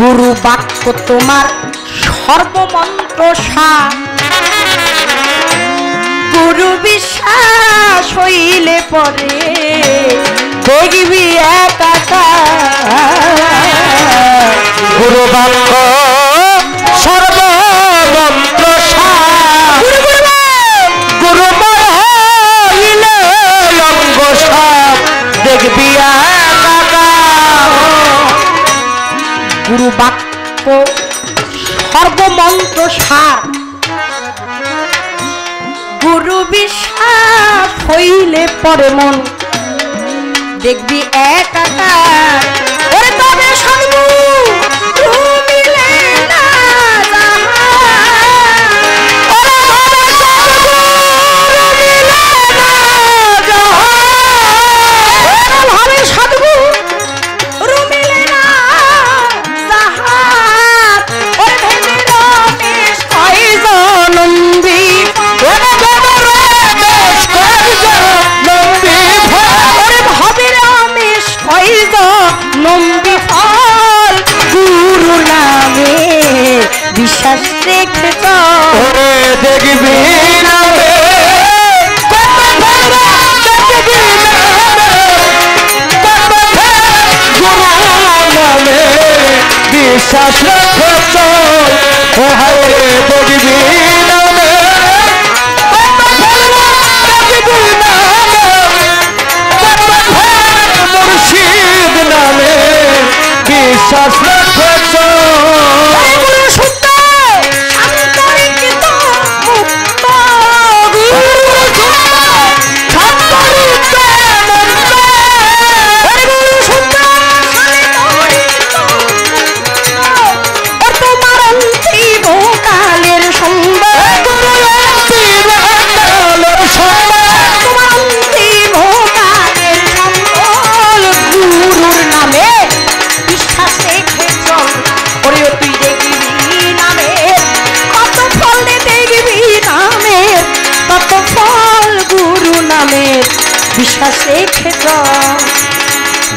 গুরু বাক্য তোমার সর্বমন্ত্র সার, গুরু বিশ্বাস হইলে পরে দেখবি একাকার, গুরু বাক্য সর্বমন্ত্র সার, গুরু হইলে অঙ্গ সার দেখবি। পরে মন দেখবি একাকার ওরে তবে সঙ্গু ভুলিলে না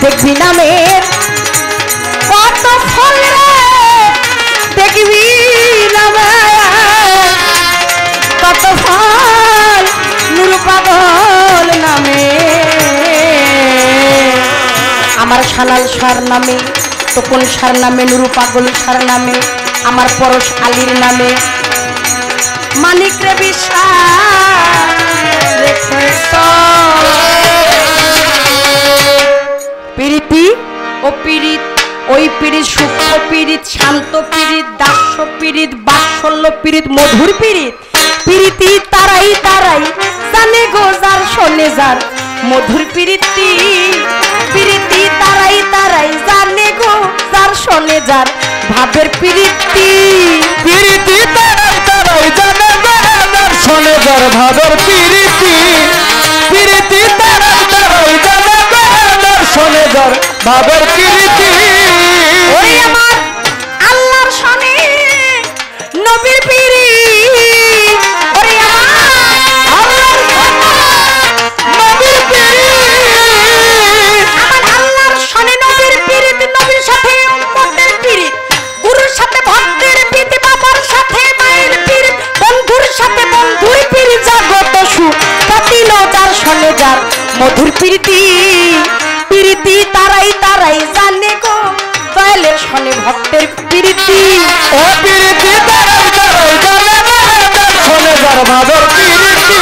देखी ना मेर कत फल देखी ना कत फल नुर पागल नामे आमार शालाल सार नामे तोकुन सार नामे नुर पागल सार नामे आमार परश आलिर नामे मानिक रे विश्वास पीड़िती ओ पीड़ित ओई पीड़ित सूक्ष्म पीड़ित शांत पीड़ित दास्य पीड़ित बात्सल्य पीड़ित मधुर पीड़ित पीड़िती ताराई ताराई जाने गोजार शोने जार मधुर पीड़िती पीड़िती ताराई ताराई जाने गोजार शोने जार भावेर पीड़िती पीड़िती ताराई ताराई जाने गोजार शोने जार भावेर पीड़िती पीड़िती ताराई ताराई जाने शोने जार भावेर पीड़िती ओई आमार आल्लाहर शोने नबीर पीड़िती मधुर पीड़िती पीड़िती ताराई ताराई जाने को पहले शनि भक्तेर पीड़िती ओ पीड़िती ताराई ताराई जाने को शनि जार भावेर पीड़िती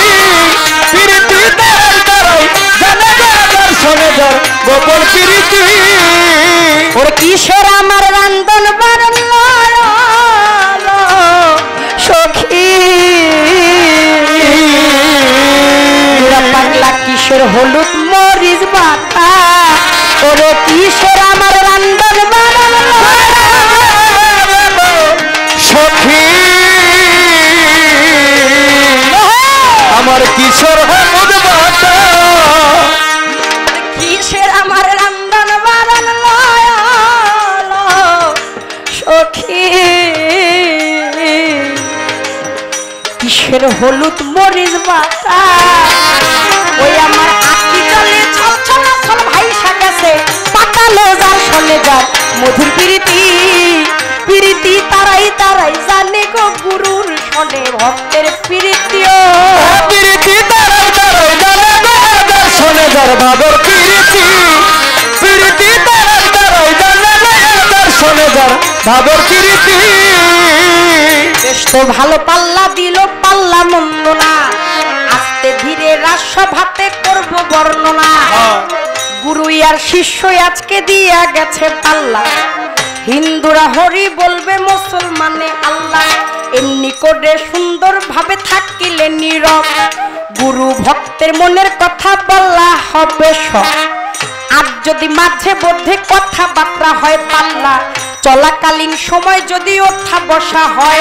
पीड़िती ताराई ताराई जाने को शनि जार गोपन पीड़िती और किशोर आमार रंधन बरलो सखी पगला किशोर हलुद मरीज बाता और किशोर आमार रंधन बरलो सखी आमार किशोर हलुद बाता किशोर आमार रंधन बरलो सखी किशोर हलुद मरीज बाता ওই আমার আকি চলে ছলছল ছল ভাইসা গেছে পাতা লোজার শোনে যার মধুর পীড়িতি পীড়িতি তারাই তারাই জানে গো গুরুর শোনে ভক্তের পীড়িতি ও পীড়িতি তারাই তারাই জানে গো গুরুর শোনে যার ভাবের পীড়িতি পীড়িতি তারাই তারাই জানে গো গুরুর শোনে যার ভাবের পীড়িতি বেশ তো ভালো পাল্লা দিল পাল্লা মন্দ না धीरे राष्ट्रभाते करब वर्णना गुरु यार शिष्य आज के दिया गेछे पाल्ला हिंदुरा हरि बोलबे मुसलमाने आल्ला एमनि करे सुंदर भावे थाकिले नीरब गुरु भक्तेर मनेर कथा बला हबे सब आज जदि माझे मध्य कथा बार्ता है पाल्ला चलाकालीन समय जदि उठा बसा है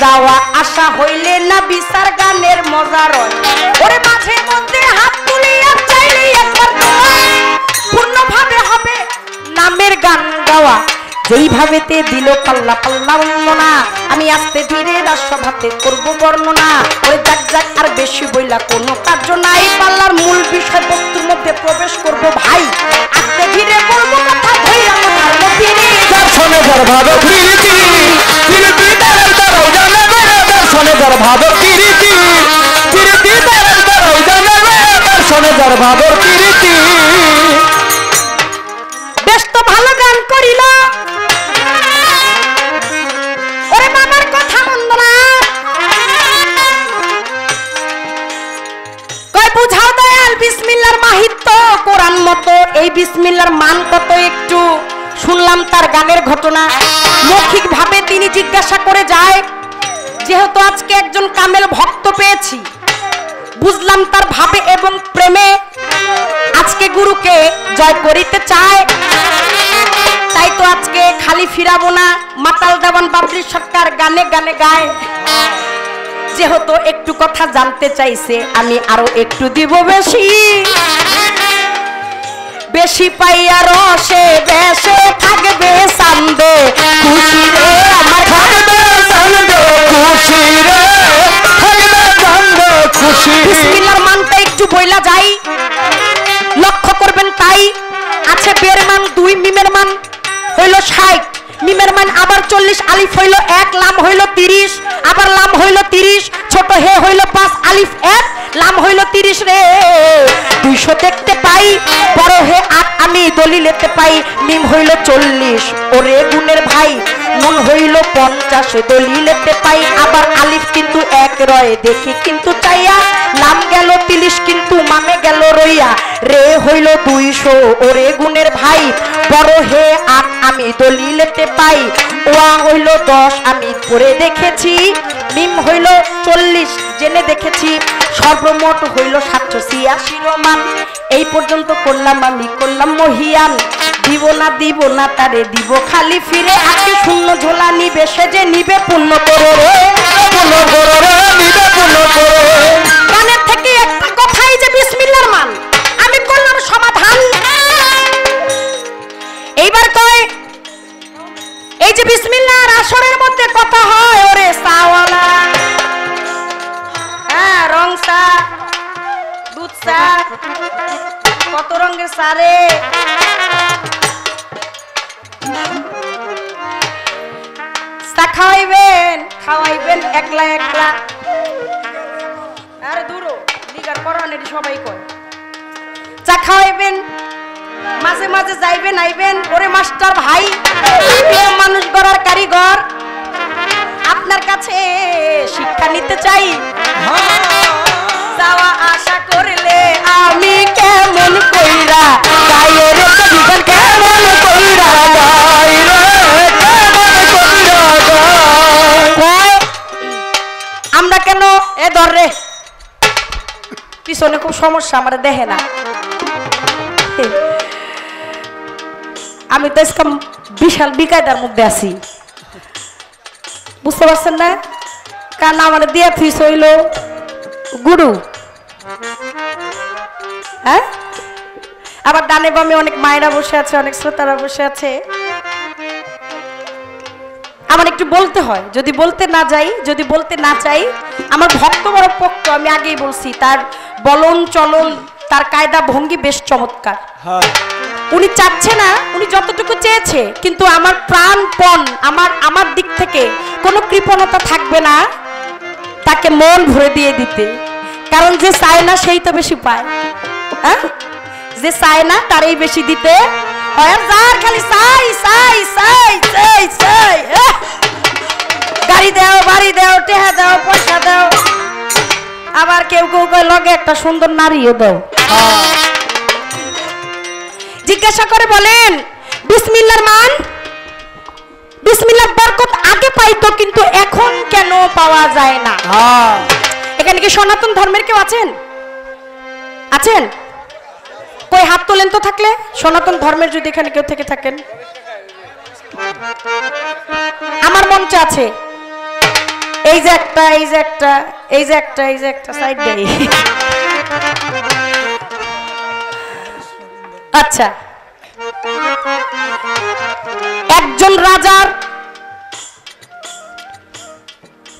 जावा आशा हईले ना बिचार गानेर मजा रय ओरे माझे मध्य हाथ तुलिया चाइले एकबार तोमाय पूर्ण भावे हबे नामेर गान गावा जेई भावेते दिलो पाल्ला पाल्ला उन्नना आमी आस्ते धीरे राष्ट्रभाते करब बर्णना ओरे जाक जाक आर बेशी बइला कोनो काज नाई पाल्लार मूल विषय वस्तुर मध्य प्रवेश करब भाई आस्ते धीरे बोलबो कथा धइरा मथार मतिनी दर्शने बरबाद प्रीति प्रीति दर दर जाने मेरे दर्शने बरबाद प्रीति प्रीति दर दर जाने मेरे दर्शने बरबाद प्रीति बेश तो भालो गान करिला गुरु के जय करिते चाय ताई तो आज के खाली फिराबो ना माताल देवान बाबली सरकार गाने गाने गाए जेहेतु एकटू कथा जानते चाइसे आमी आरो एकटू दिबो बेशी बेशी पाइया रोशे बेशे थाकबे सामने खुशी रे आमार थाकबे सामने खुशी रे थाकबे सामने खुशी बिस्मिल्लाह मानते एकटू बोला जाई लक्ष्य करबेन ताई आछे बेर मान दुई मिमेर मान हইল साठ মিমের মান আবার চল্লিশ আলিফ হইল এক লাম হইল তিরিশ আবার লাম হইল তিরিশ ছোট হে হইল পাঁচ আলিফ এক লাম হইল তিরিশ রে দুইশো দেখতে পাই বড় হে আট আমি দলিলেতে পাই মিম হইল চল্লিশ ওরে গুণের ভাই নুন হইল পঞ্চাশ দলিলেতে পাই আবার আলিফ কিন্তু এক রয়ে দেখি কিন্তু চাইয়া লাম গেল তিরিশ কিন্তু মামে গেল রইয়া রে হইল দুইশো ওরে গুণের ভাই বড় হে আট আমি দলিলেতে পাই ওয়া হইল দশ আমি পড়ে দেখেছি মিম হইল চল্লিশ জেনে দেখেছি সর্বমোট হইল সাতশো ছিয়াশি রমান এই পর্যন্ত করলাম আমি করলাম মহিয়ান দিব না দিব না তারে দিব খালি ফিরে আজকে শূন্য ঝোলা নিবে সে যে নিবে পূর্ণ করে রে পূর্ণ করে রে নিবে পূর্ণ করে কানে থেকে একটা কথাই যে বিসমিল্লাহর মান আমি করলাম সমাধান এইবার কয় এই যে বিসমিল্লাহর আসরের মধ্যে কথা হয় ওরে সাওয়ালা হ্যাঁ রং চা দুধ চা কত রঙের চা রে চা খাওয়াইবেন খাওয়াইবেন একলা একলা আর দূরও লিগার পরানে সবাই কয় চা খাওয়াইবেন মাঝে মাঝে যাইবেন আইবেন ওরে মাস্টার ভাই মানুষ গড়ার কারিগর আপনার কাছে শিক্ষা নিতে চাই যাওয়া আশা করলে আমি কেমন কইরা গায়ের জীবন কেমন কইরা গায় রে কেমন কইরা গায় আমরা কেন এ ধর রে পিছনে খুব সমস্যা আমারে দেখে না আমি তো ইসকাম বিশাল বিকায়দার মধ্যে আছি বুঝতে পারছেন না কারণ আমার দিয়া ফিস হইল গুরু হ্যাঁ আবার ডানে বামে অনেক মায়েরা বসে আছে অনেক শ্রোতারা বসে আছে আমার একটু বলতে হয় যদি বলতে না যাই যদি বলতে না চাই আমার ভক্ত বড় পক্ষ আমি আগেই বলছি তার বলন চলন তার কায়দা ভঙ্গি বেশ চমৎকার হ্যাঁ উনি চাচ্ছে না উনি যতটুকু চেয়েছে কিন্তু আমার প্রাণপণ আমার আমার দিক থেকে কোনো কৃপণতা থাকবে না তাকে মন ভরে দিয়ে দিতে কারণ যে চায় না সেই তো বেশি পায় হ্যাঁ যে চায় না তারই বেশি দিতে হয় যার খালি চাই চাই চাই চাই চাই গাড়ি দাও বাড়ি দাও টাকা দাও পয়সা দাও আবার কেউ কেউ কয় লগে একটা সুন্দর নারীও দাও জিজ্ঞাসা করে বলেন বিসমিল্লাহর মান বিসমিল্লাহর বরকত আগে পাইতো কিন্তু এখন কেন পাওয়া যায় না হ্যাঁ এখানে কি সনাতন ধর্মের কেউ আছেন আছেন? কই হাত তোলেন তো থাকলে, সনাতন ধর্মের যদি এখানে কেউ থেকে থাকেন। আমার মঞ্চে আছে এই যে একটা, এই যে একটা, এই যে একটা, এই যে একটা সাইড দেই। আচ্ছা, একজন রাজার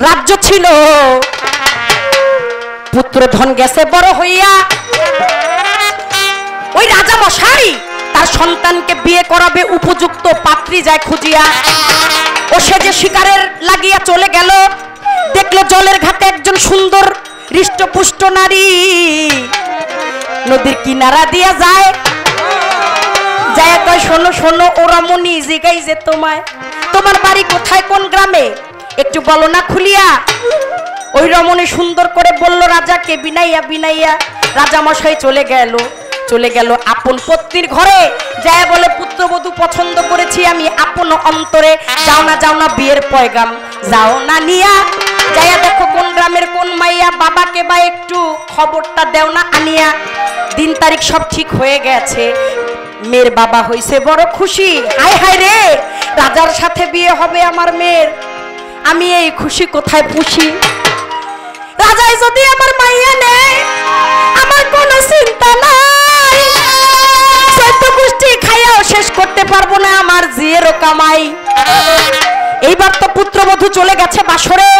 রাজ্য ছিল, পুত্র ধন গেছে বড় হইয়া। ওই রাজা মশাই তার সন্তানকে বিয়ে করাবে, উপযুক্ত পাত্রী যায় খুঁজিয়া। ও সে যে শিকারের লাগিয়া চলে গেল, দেখলো জলের ঘাটে একজন সুন্দর হৃষ্টপুষ্ট নারী নদীর কিনারা দিয়া যায়। যায় কয়, শোনো শোনো ও রমণী, জিগাই যে তোমায়, তোমার বাড়ি কোথায়, কোন গ্রামে, একটু বলো না খুলিয়া। ওই রমণী সুন্দর করে বললো রাজাকে বিনাইয়া বিনাইয়া। রাজা মশাই চলে গেল, চলে গেল আপন পত্নীর ঘরে, যায় বলে পুত্রবধূ পছন্দ করেছি আমি আপন অন্তরে, যাও না যাও না বিয়ের পয়গাম যাও না নিয়া। যাইয়া দেখো কোন গ্রামের কোন মাইয়া, বাবাকে বা একটু খবরটা দেও না আনিয়া। দিন তারিখ সব ঠিক হয়ে গেছে, মেয়ের বাবা হইছে বড় খুশি। হায় হায় রে, রাজার সাথে বিয়ে হবে আমার মেয়ের, আমি এই খুশি কোথায় পুষি। রাজাই যদি আমার মাইয়া নেয় আমার কোনো চিন্তা নাই, সত্য পুষ্টি খাইয়াও শেষ করতে পারবো না আমার জিয়েরও কামাই। এইবার তো পুত্রবধূ চলে গেছে বাসরে,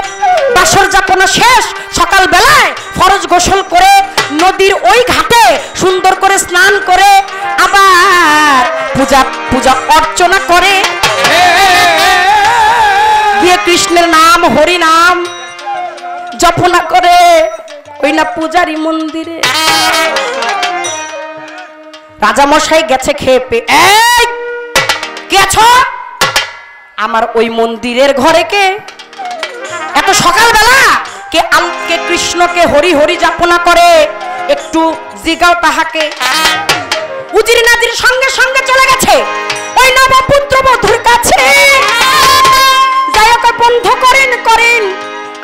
বাসর যাপনা শেষ। সকাল বেলায় ফরজ গোসল করে নদীর ওই ঘাটে সুন্দর করে স্নান করে আবার পূজা পূজা অর্চনা করে, গিয়ে কৃষ্ণের নাম হরি নাম জপনা করে ওই না পূজারি মন্দিরে। রাজা মশাই গেছে খেপে, এই গেছ আমার ওই মন্দিরের ঘরে কে, এত সকালবেলা কে আমকে কৃষ্ণকে হরি হরি যাপনা করে, একটু জিগাও তাহাকে। উজির নাজির সঙ্গে সঙ্গে চলে গেছে ওই নবপুত্র বধূর কাছে। যাইকে বন্ধ করেন করেন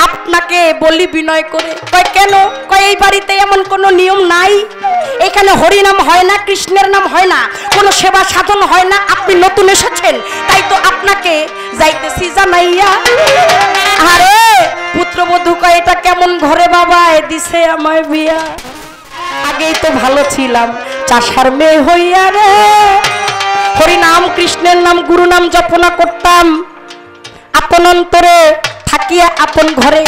আপনাকে বলি বিনয় করে। কয় কেন? কয় এই বাড়িতে এমন কোনো নিয়ম নাই, এখানে হরিনাম হয় না, কৃষ্ণের নাম হয় না, কোনো সেবা সাধন হয় না, আপনি নতুন এসেছেন তাই তো আপনাকে যাইতেছি জানাইয়া। আরে পুত্রবধূ কয়, এটা কেমন ঘরে বাবা, এ দিছে আমায় বিয়া, আগেই তো ভালো ছিলাম চাষার মেয়ে হইয়া রে, হরিনাম কৃষ্ণের নাম গুরু নাম জপনা করতাম আপন অন্তরে থাকিয়া আপন ঘরে,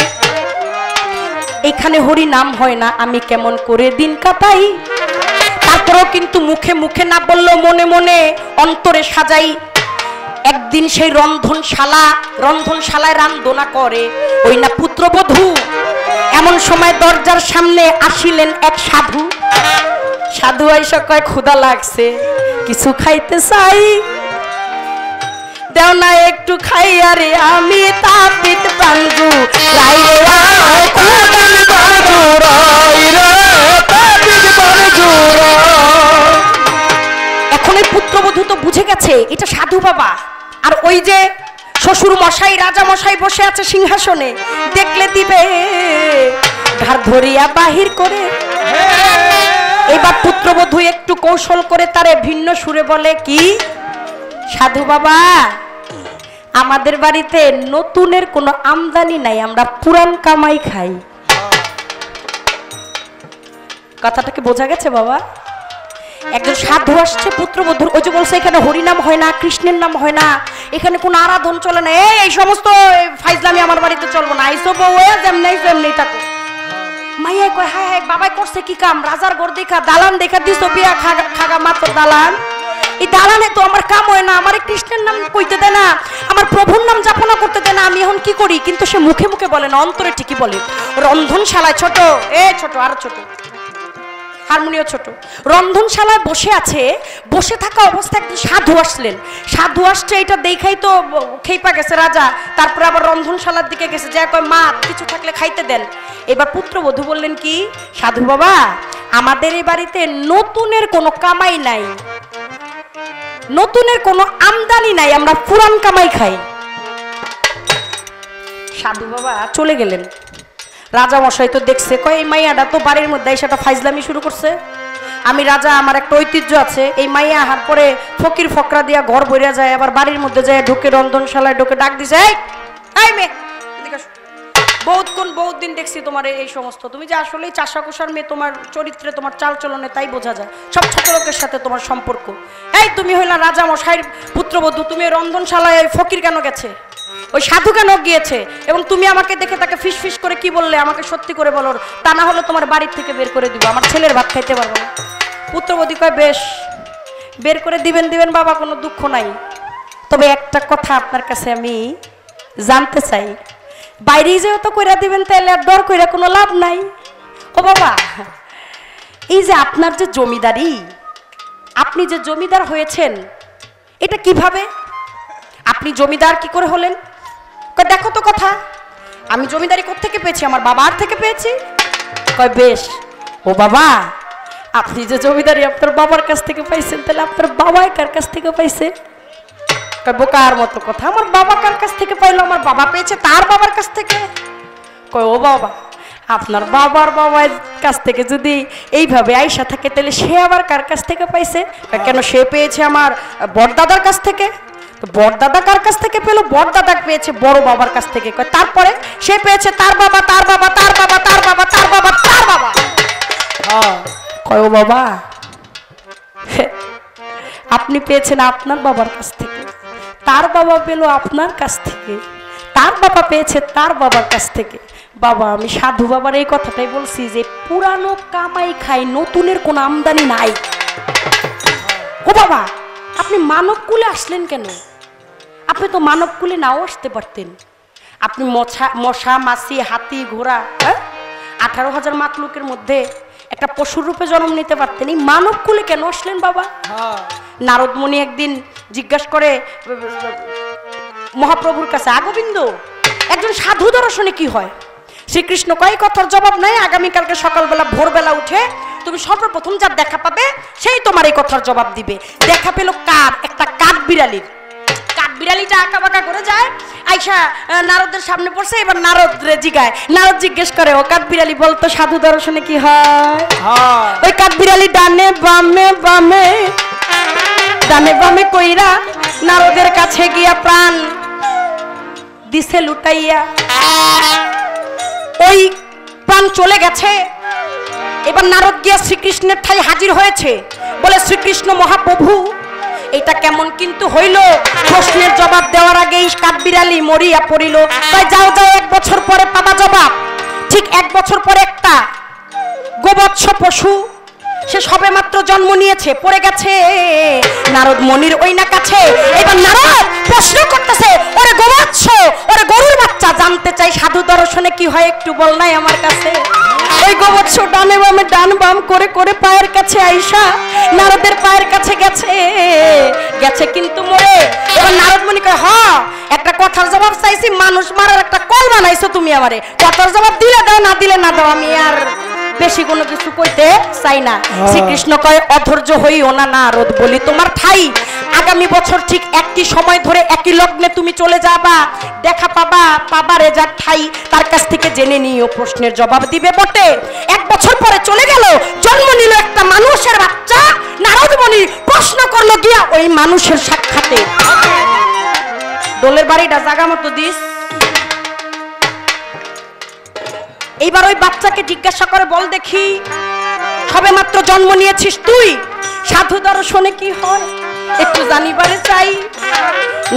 এখানে হরি নাম হয় না, আমি কেমন করে দিন কাটাই। তারপরেও কিন্তু মুখে মুখে না বললেও মনে মনে অন্তরে সাজাই। একদিন সেই রন্ধনশালা রন্ধনশালায় রান্ধনা করে ওই না পুত্রবধূ। এমন সময় দরজার সামনে আসিলেন এক সাধু। সাধু আইসা কয়, ক্ষুধা লাগছে, কিছু খাইতে চাই, দেও না একটু খাইয়া রে আমি তাপিত বাঞ্জু। রাই রে তাপিত বাঞ্জু, রাই রে তাপিত বাঞ্জু। এখন এই পুত্রবধূ তো বুঝে গেছে এটা সাধু বাবা, আর ওই যে শ্বশুর মশাই রাজা মশাই বসে আছে সিংহাসনে, দেখলে দিবে ঘাড় ধরিয়া বাহির করে। এবার পুত্রবধূ একটু কৌশল করে তারে ভিন্ন সুরে বলে, কি সাধু বাবা, আমাদের বাড়িতে নতুনের কোনো আমদানি নাই, আমরা পুরান কামাই খাই। কথাটাকে বোঝা গেছে বাবা? একজন সাধু আসছে পুত্রবধূর, ওই যে বলছে এখানে হরিনাম হয় না, কৃষ্ণের নাম হয় না, এখানে কোনো আরাধন চলে না, এই সমস্ত ফাইজলামি আমার বাড়িতে চলবো না, এইসব যেমনি যেমনি থাকো। মাইয়া কয়, হায় হায় বাবাই করছে কি কাম, রাজার ঘর দেখা দালান দেখা দিস বিয়া খাগা মাত্র দালান, এই দালানে তো আমার কাম হয় না, আমার কৃষ্ণের নাম কইতে দেয় না, আমার প্রভুর নাম যাপনা করতে দেয় না, আমি এখন কি করি। কিন্তু সে মুখে মুখে বলে না, অন্তরে ঠিকই বলে। রন্ধনশালায় ছোট এ ছোট আর ছোট হারমোনিও ছোট রন্ধনশালায় বসে আছে, বসে থাকা অবস্থা একদিন সাধু আসলেন। সাধু আসছে এটা দেখাই তো খেপা গেছে রাজা, তারপরে আবার রন্ধনশালার দিকে গেছে, যা কয় মা কিছু থাকলে খাইতে দেন। এবার পুত্রবধূ বললেন, কি সাধু বাবা, আমাদের এই বাড়িতে নতুনের কোনো কামাই নাই, নতুনের কোনো আমদানি নাই, আমরা পুরান কামাই খাই। সাধু বাবা চলে গেলেন। রাজা মশাই তো দেখছে, কয় এই মাইয়াটা তো বাড়ির মধ্যে সেটা ফাইজলামি শুরু করছে। आमी राजा आमार एक ऐतिह्य आछे ए माइया आहार परे फकिर फकरा दिया घर भरिया जाए आबार बाड़ीर मध्ये जाए ढुके रंधनशालाय ढुके डाक दिछे ए ए मे एदिके आसो बहुत कोन बहुत दिन देखछि तोमार ए समस्त तुमि जे आसलेई चाषाकोषार मे तोमार चरित्रे तोमार चालचलने ताई बोझा जाय सब छात्रलोकेर साथे तोमार सम्पर्क ए तुमि हइला राजा मशाइर पुत्रबधू तुमि रंधनशालाय फकिर केन गेछे ओ साधु केन गियेछे एबं तुमि आमाके देखे ताके फिस फिस करे कि बोलले आमाके सत्यि करे बोलो ता ना हले तोमार बाड़ी थेके बेर करे दिबो आमार छेलेर भात खाइते पारबो ना पुत्रबधू कय बेश बेर करे दिबेन दिबेन बाबा कोनो दुःख नाई तबे एकटा कथा आपनार काछे आमि जानते चाई बाइरे जेओ तो कइरा दिबेन ताइले आर डर कइरा कोनो लाभ नाई ओ बाबा एइ जे आपनार जे जमिदारी आपनि जे जमिदार हयेछेन एटा किभाबे आपनि जमिदार कि करे हलेन देखो तो कथा आमी जमीदारी कोत्थेके पेयेछि आमार बाबार थेके पेयेछि कय बेश ओ बाबा आपनि जे जमीदारी आपनार बाबार काछ थेके पाइछेन ताहले आपनार बाबाय कार काछ थेके पाइछे कय बोकार मतो कथा आमार बाबा कार काछ थेके पाइलो आमार बाबा पेयेছে तार बाবার কাছ থেকে কয় ও বাবা আপনার বাবার বাবার কাছ থেকে যদি এইভাবে আয়শা থাকে তাহলে সে আবার কার কাছ থেকে পাইছে কয় কেন সে পেয়েছে আমার বড়দাদার কাছ থেকে तो बड़दादा कार काछ थेके पेलो बड़दादा पेयेছে बड़ बाबार काछ थेके कय तारपरे से पेयेছে तार बाबा तार बाबा तार बाबा तार बाबा तार बाबा तार बाबा हां कयो बाबा आपनी पेयेছেন আপনার বাবার কাছ থেকে তার বাবা পেলো আপনার কাছ থেকে তার বাবা পেয়েছে তার বাবার কাছ থেকে বাবা আমি সাধু বাবার এই কথাটাই বলছি যে পুরানো কামাই খাই নতুনের কোন আমদানি নাই ও বাবা আপনি মানবকুলে আসলেন কেন আপনি তো মানবকুলে নাও আসতে পারতেন আপনি মশা মশা মাছি হাতি ঘোড়া আঠারো হাজার মাতলুকের মধ্যে একটা পশুর রূপে জন্ম নিতে পারতেন এই মানবকুলে কেন আসলেন বাবা হ্যাঁ নারদ মুনি একদিন জিজ্ঞাসা করে মহাপ্রভুর কাছে আগোবিন্দ একজন সাধু দর্শনে কি হয় শ্রীকৃষ্ণ কয় কথার জবাব নাই আগামী কালকে সকালবেলা ভোরবেলা উঠে তুমি সর্বপ্রথম যা দেখা পাবে সেই তোমার এই কথার জবাব দিবে দেখা পেল কাক একটা কাক বিড়ালি কাক বিড়ালিটা আকাবাকা করে যায় আয়শা নারদের সামনে পড়ছে এবার নারদ রে জিগায় নারদ জিজ্ঞেস করে ও কাক বিড়ালি বলতো সাধু দর্শনে কি হয় হ্যাঁ ওই কাক বিড়ালি ডানে বামে বামে ডানে বামে কইরা নারদের কাছে গিয়া প্রাণ দিছে লুটাইয়া ওই প্রাণ চলে গেছে এবার নারদ গিয়া শ্রীকৃষ্ণের ঠাই হাজির হয়েছে বলে শ্রীকৃষ্ণ মহাপ্রভু এটা কেমন কিন্তু হইল প্রশ্নের জবাব দেওয়ার আগেই কাকবিড়ালি মরিয়া পড়িল তাই যাও যাও এক বছর পরে পাবা জবাব ঠিক এক বছর পরে একটা গোবৎস পশু সে সবে মাত্র জন্ম নিয়েছে পড়ে গেছে নারদ মনির ওই না কাছে এবার নারদ প্রশ্ন করতেছে ওরে গোবৎস ওরে গরুর বাচ্চা জানতে চাই সাধু দর্শনে কি হয় একটু বল নাই আমার কাছে ওই গোবৎস ডানে বামে ডান বাম করে করে পায়ের কাছে আয়শা নারদের পায়ের কাছে গেছে গেছে কিন্তু মরে এবার নারদ মনি কয় হ্যাঁ একটা কথার জবাব চাইছি মানুষ মারার একটা কল বানাইছো তুমি আমারে কথার জবাব দিলে দাও না দিলে না দাও আমি আর বেশি কোনো কিছু কইতে চাই না শ্রীকৃষ্ণ কয় অধৈর্য হইও না নারদ বলি তোমার ঠাই আগামী বছর ঠিক একই সময় ধরে একই লগ্নে তুমি চলে যাবা দেখা পাবা পাবারে যা ঠাই তার কাছ থেকে জেনে নিও প্রশ্নের জবাব দিবে বটে এক বছর পরে চলে গেল জন্ম নিল একটা মানুষের বাচ্চা নারদ মুনি প্রশ্ন করলো গিয়া ওই মানুষের সাক্ষাতে দোলের বাড়িটা জায়গা মতো দিস এইবার ওই বাচ্চাকে জিজ্ঞাসা করে বল দেখি সবে মাত্র জন্ম নিয়েছিস তুই সাধু দর্শনে কি হয় একটু জানিবারে চাই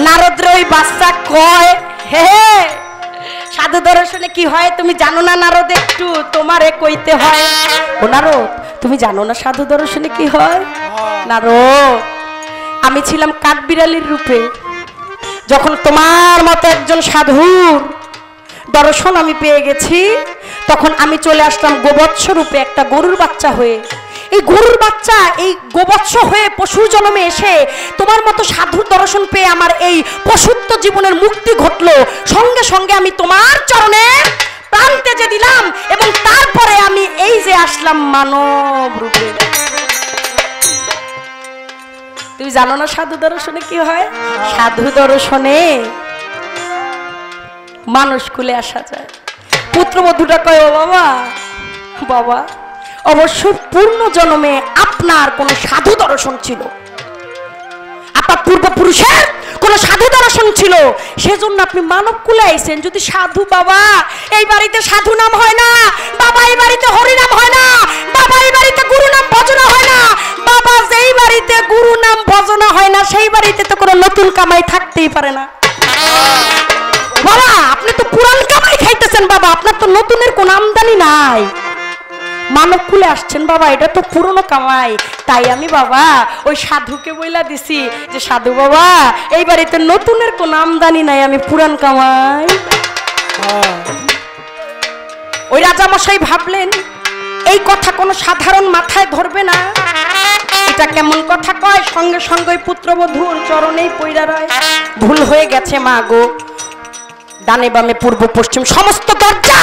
নারদরে ওই বাচ্চা কয় হে সাধু দর্শনে কি হয় তুমি জানো না নারদ একটু তোমারে কইতে হয় ও নারদ তুমি জানো না সাধু দর্শনে কি হয় নারদ আমি ছিলাম কাঠবিড়ালির রূপে যখন তোমার মতো একজন সাধুর দর্শন আমি পেয়ে গেছি তখন আমি চলে আসলাম গোবৎস রূপে একটা গরুর বাচ্চা হয়ে এই গরুর বাচ্চা এই গোবৎস হয়ে পশু জন্মে এসে তোমার মতো সাধুর দর্শন পেয়ে আমার এই পশুত্ব জীবনের মুক্তি ঘটলো সঙ্গে সঙ্গে আমি তোমার চরণে প্রাণ তেজে দিলাম এবং তারপরে আমি এই যে আসলাম মানব রূপে তুমি জানো না সাধু দর্শনে কি হয় সাধু দর্শনে মানুষ কুলে আসা যায় পুত্রবধূটা কয় ও বাবা বাবা अवश्य पूर्ण जन्मे आपनार कोनो साधु दर्शन छिलो आपनार पूर्वपुरुषेर কোনো সাধু দর্শন ছিল সেজন্য আপনি মানব কুলে আইছেন। যদি সাধু বাবা এই বাড়িতে সাধু নাম হয় না, বাবা এই বাড়িতে হরি নাম হয় না, বাবা এই বাড়িতে গুরু নাম ভজনা হয় না, বাবা যেই বাড়িতে গুরু নাম ভজনা হয় না সেই বাড়িতে তো কোনো নতুন কামাই থাকতেই পারে না। বাবা আপনি তো পুরান কামাই খাইতেছেন, বাবা আপনার তো নতুনের কোনো আমদানি নাই। মানব কুলে আসছেন বাবা, এটা তো পুরনো কামাই। তাই আমি বাবা ওই সাধুকে বইলা দিছি যে সাধু বাবা এই বাড়িতে নতুনের কোনো আমদানি নাই, আমি পুরান কামাই। ওই রাজামশাই ভাবলেন এই কথা কোনো সাধারণ মাথায় ধরবে না, এটা কেমন কথা কয়। সঙ্গে সঙ্গে পুত্রবধূর চরণেই পইরা রয়, ভুল হয়ে গেছে মা গো। ডানে বামে পূর্ব পশ্চিম সমস্ত দরজা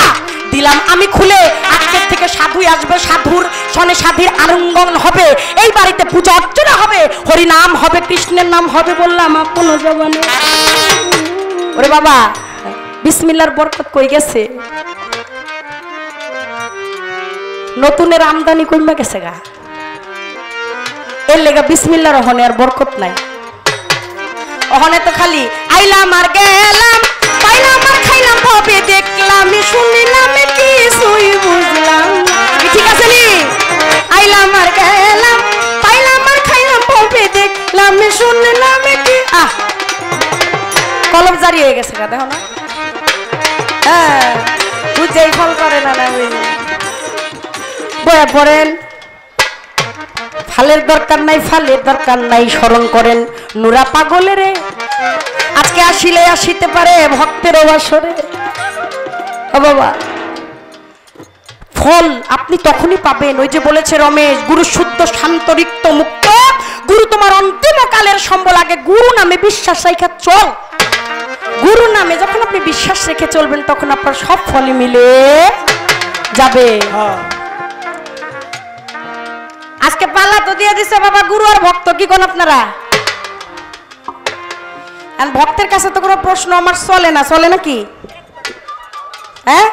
দিলাম আমি খুলে, আজকের থেকে সাধুই আসবে, সাধুর সনে সাধুর আরঙ্গন হবে, এই বাড়িতে পূজা অর্চনা হবে, হরি নাম হবে, কৃষ্ণের নাম হবে। বললাম আপন জবানে ওরে বাবা বিসমিল্লাহর বরকত কই গেছে, নতুনের আমদানি কইমা গেছে গা। এর লেগা বিসমিল্লাহর ওখানে আর বরকত নাই, ওখানে তো খালি আইলাম আর গেলাম, পাইলাম আর খাইলাম, ভাবে দেখলাম শুনিলাম কিছুই বুঝলাম। ঠিক আছে নি, আইলাম আর গেলাম, পাইলাম আর খাইলাম, ভাবে দেখলাম শুনিলাম কি, আহ কলম জারি হয়ে গেছে গা। দেখো না বুঝেই ফল করে না, না বয়া পড়েন। ফালের দরকার নাই, ফালের দরকার নাই, স্মরণ করেন নুরা পাগলের রে। আজকে আসিলে আসিতে পারে ভক্তের অবাসরে। ও বাবা ফল আপনি তখনই পাবেন, ওই যে বলেছে রমেশ, গুরু শুদ্ধ শান্ত রিক্ত মুক্ত, গুরু তোমার অন্তিমকালের সম্বল। আগে গুরু নামে বিশ্বাস রেখে চল, গুরু নামে যখন আপনি বিশ্বাস রেখে চলবেন তখন আপনার সব ফলই মিলে যাবে। আজকে পালা তো দিয়ে দিছে বাবা গুরু আর ভক্ত, কি কোন আপনারা? ভক্তের কাছে তো কোনো প্রশ্ন আমার চলে না, চলে নাকি? হ্যাঁ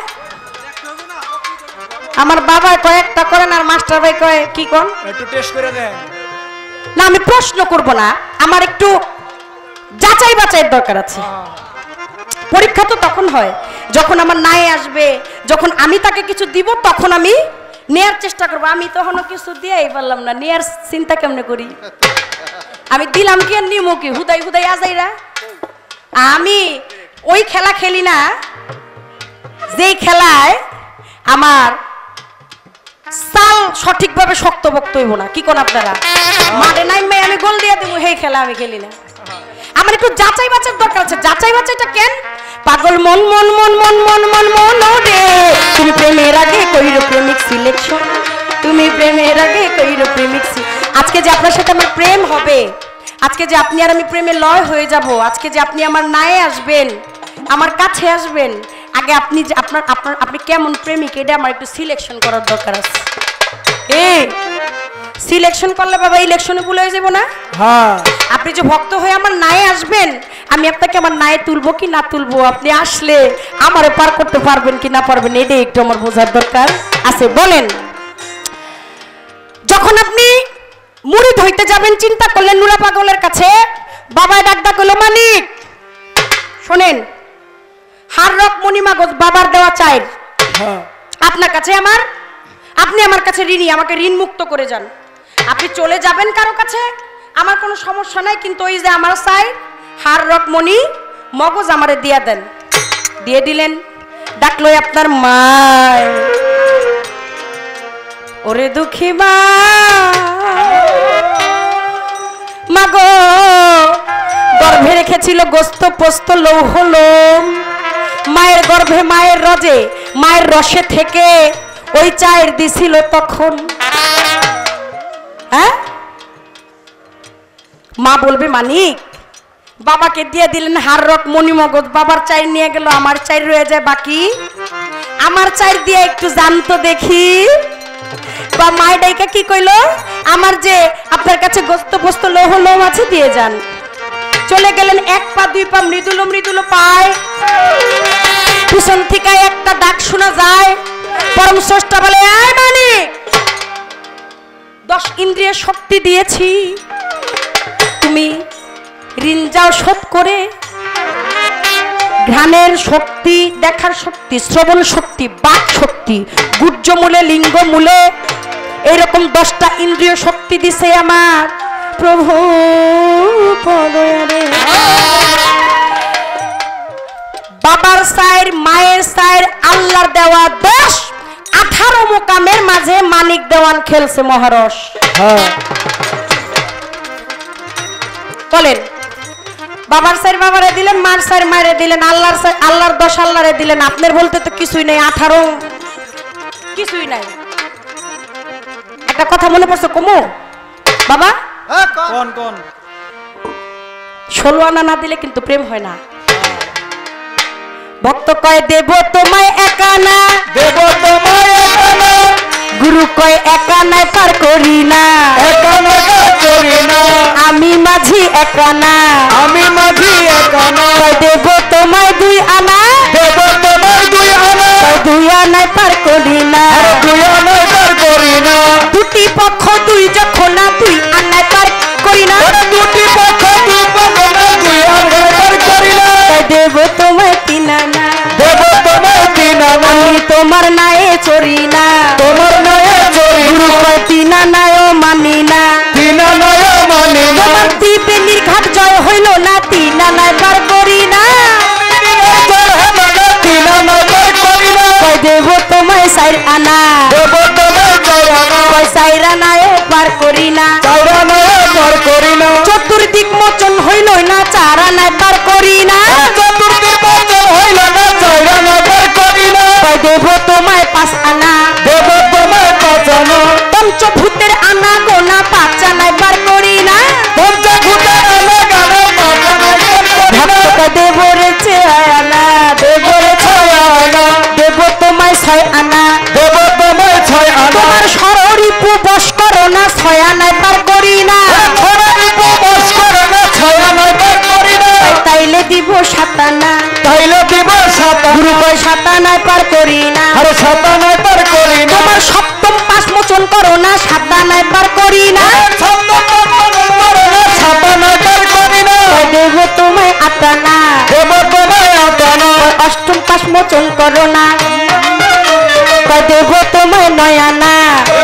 আমার বাবা কয়েকটা করেন আর মাস্টার ভাই কয় কি কোন, একটু টেস্ট করে দেন না। আমি প্রশ্ন করব না, আমার একটু যাচাই বাছাইয়ের দরকার আছে। পরীক্ষা তো তখন হয় যখন আমার নাই আসবে, যখন আমি তাকে কিছু দিব তখন আমি নেয়ার চেষ্টা করবো। আমি তখনও কিছু দিয়েই পারলাম না, নেয়ার চিন্তা কেমনে করি? আমি দিলাম কি আর নিমো কি? হুদাই হুদাই আজাইরা আমি ওই খেলা খেলি না যেই খেলায় আমার সাল সঠিকভাবে শক্তভক্ত হইব না। কি কোন আপনারা? মাঠে নাই মেয়ে আমি গোল দিয়ে দেবো, সেই খেলা আমি খেলি না। আমার একটু যাচাই বাছার দরকার আছে। যাচাই বাছাইটা কেন? পাগল মন মন মন মন মন মন মন ওরে তুমি প্রেমের আগে কইরো প্রেমিক সিলেকশন, তুমি প্রেমের আগে কইরো প্রেমিক। আজকে যে আপনার সাথে আমার প্রেম হবে, আজকে যে আপনি আর আমি প্রেমে লয় হয়ে যাব, আজকে যে আপনি আমার নায়ে আসবেন, আমার কাছে আসবেন, আগে আপনি আপনার আপনার আপনি কেমন প্রেমিক এটা আমার একটু সিলেকশন করার দরকার আছে। এ সিলেকশন করলে বাবা ইলেকশনে ভুল হয়ে যাব না? হ্যাঁ আপনি যে ভক্ত হয়ে আমার নায়ে আসবেন, আমি আপনাকে আমার নায়ে তুলবো কি না তুলবো, আপনি আসলে আমারে পার করতে পারবেন কি না পারবেন, এটাই একটু আমার বোঝার দরকার আছে। বলেন যখন আপনি মুড়ি ধইতে যাবেন, চিন্তা করলেন নুরা পাগলের কাছে, বাবায় ডাকদা করলো মানিক শোনেন, হার রক মণিমাগজ বাবার দেওয়া চাই, আপনার কাছে আমার, আপনি আমার কাছে ঋণী, আমাকে ঋণ মুক্ত করে যান। আপনি চলে যাবেন কারো কাছে, আমার কোনো সমস্যা নাই, কিন্তু ওই যে আমার চাই হার রক মণি মগজ আমারে দিয়া দেন। দিয়ে দিলেন, ডাকলো আপনার মায়, ওরে দুঃখী মা মাগো, গর্ভে রেখেছিল গোস্ত পোস্ত লৌহ লোম, মায়ের গর্ভে মায়ের রজে মায়ের রসে থেকে ওই চায়ের দিছিল তখন। হ্যাঁ মা বলবে মানিক বাবাকে দিয়ে দিলেন হার রক মণিমগজ, বাবার চাই নিয়ে গেল, আমার চাই রয়ে যায় বাকি, আমার চাই দিয়ে একটু জানতো দেখি। বা মায়ের ডাইকা কি কইলো, আমার যে আপনার কাছে গোস্ত পোস্ত লৌহ লোম আছে দিয়ে যান। চলে গেলেন, এক পা দুই পা মৃদুল মৃদুল পায়, পিছন থেকে একটা ডাক শোনা যায়, পরম স্রষ্টা বলে আয় মানিক दस इंद्रिय शक्ति दिए तुम्हें रिंजाओ शोध करे घ्राणेर शक्ति देखार शक्ति श्रवण शक्ति बाक शक्ति गुज्ज मूले लिंग मूले एरकम दसटा इंद्रिय शक्ति दिसे आमार प्रभु पदयारे बाबार सायर मायर सायर आल्लार देवा दस अठारो मुकामेर माझे मानिक देवान खेलसे महारस बोलें बाबार सर बाबारे दिलें मार सर मारे दिलें आल्लार सर आल्लार दश आल्लारे दिलें आपनेर बोलते तो किसुई नहीं अठारो किसुई नहीं एक कथा मने पड़छे कुमो बाबा कौन कौन षोलो आना ना दिले किन्तु प्रेम हय ना भक्त कय देव तोमाय एकाना देव तोमाय एकाना गुरु कय एकाना पार करिना एकाना पार करिना आमी माझी एकाना आमी माझी एकाना देव तोमाय दुई आना देव तोमाय दुई आना दुई आना पार करिना दुई आना पार करिना दुटी पक्ष दुई जखना दुई आना पार करिना दुटी पक्ष दुई जखना दुई आना पार करिना देव तोमाय तोमर नाये चोरीना तोमर नाये चोरीना गुरुपतिना नायो मानिना तीना नायो मानिना भक्ति पे निर्घात जय होइलो ना तीना नाय पार करिना तीना नाय पार करिना कय देव तोमाय साइर आना देव तोमाय साइर आना कय साइरा नाये पार करिना साइरा नाय पार करिना चतुर्दिक मोचन होइलो ना चारा नाय पार करिना चतुर्दिक मोचन होइलो ना चारा नाय पार करिना देवो तोमाय पास आना देवो तोमाय पास आना पंचभूतेर आना गोना पाचा नाय पार करिना पंचभूतेर आना गोना पाचा नाय पार करिना देवो रे छय आना देवो रे छय आना देवो तोमाय छय आना देवो तोमाय छय आना तोमार शरीप बस करो ना छय आना पार करिना शरीप बस करो ना छय आना पार करिना ताইলে দিব সাত আনা ताইলে দিব সাত গুরু কয় সাত আনা পার করিনা আরে সাত আনা পার করিনা তোমার সপ্তম পাঁচ মোচন করো না সাত আনা পার করিনা সপ্তম পাঁচ মোচন করো না সাত আনা পার করিনা দেব তোমায় আট আনা দেব তোমায় আট আনা অষ্টম পাঁচ মোচন করো না দেব তোমায় নয় আনা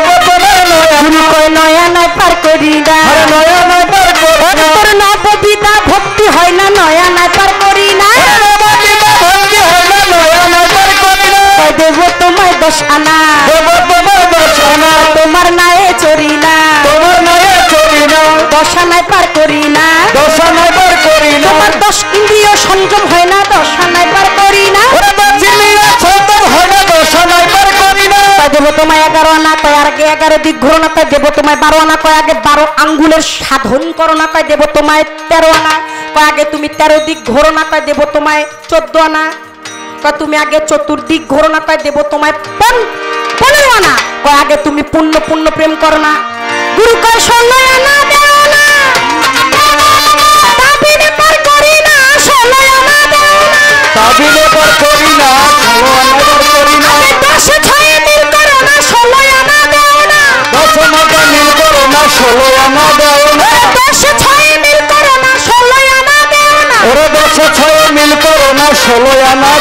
দেব তোমায় নয় আনা গুরু কয় নয় আনা পার করিনা আরে নয় আনা পার করিনা তোর নববিতা ভক্তি হয় না নয় আনা পার করিনা देव तुम्हें दस आना देव तुम्हें दस आना तुम्हार नाये चोरीना तुम्हार नाये चोरीना दस आना पार करिना दस आना पार करिना तुम्हार दस इंद्रिय संयम है ना दस आना पार करिना और दस इंद्रिय संयम है ना दस आना पार करिना देव तुम्हें एगारो आना कय आगे एगारो दिक घुरो ना कय देव तुम्हें बारो आना कय आगे बारो आंगुलेर साधन करो ना कय देव तुम्हें तेरो आना कय आगे तुम तेरो दिक घुरो ना कय देव तुम्हें चौदह आना तुम्हें आगे चतुर्दिक घोरना कय देव तुम्हें पंद्रह आना कय आगे तुम पुण्य पुण्य प्रेम करना गुरु कय षोलो आना देओ ना ताबिने पर करिना षोलो आना देओ ना ताबिने पर करिना षोलो आना पर करिना दस छय मिल करो ना षोलो आना देओ ना दस मत मिल करो ना षोलो आना देओ ना दस छय मिल करो ना षोलो आना देओ ना अरे दस छय मिल करो ना षोलो आना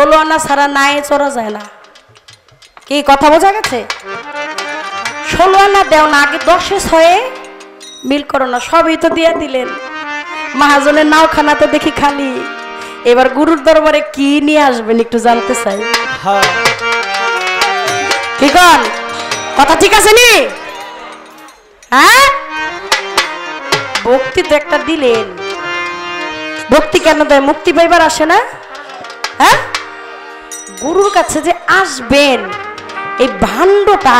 ষোলো আনা ছাড়া নায়ে চড়া যায় না কি কথা বোঝা গেছে ষোলো আনা দেও না আগে দশে ছয়ে মিল করো না সবই তো দিয়ে দিলেন মহাজনের নাও খানা তো দেখি খালি এবার গুরুর দরবারে কি নিয়ে আসবেন একটু জানতে চাই হ্যাঁ ঠিক কোন কথা ঠিক আছে নি হ্যাঁ ভক্তি তো একটা দিলেন ভক্তি কেন দেয় মুক্তি পাইবার আসে না হ্যাঁ গুরুর কাছে যে আসবেন এই ভান্ডটা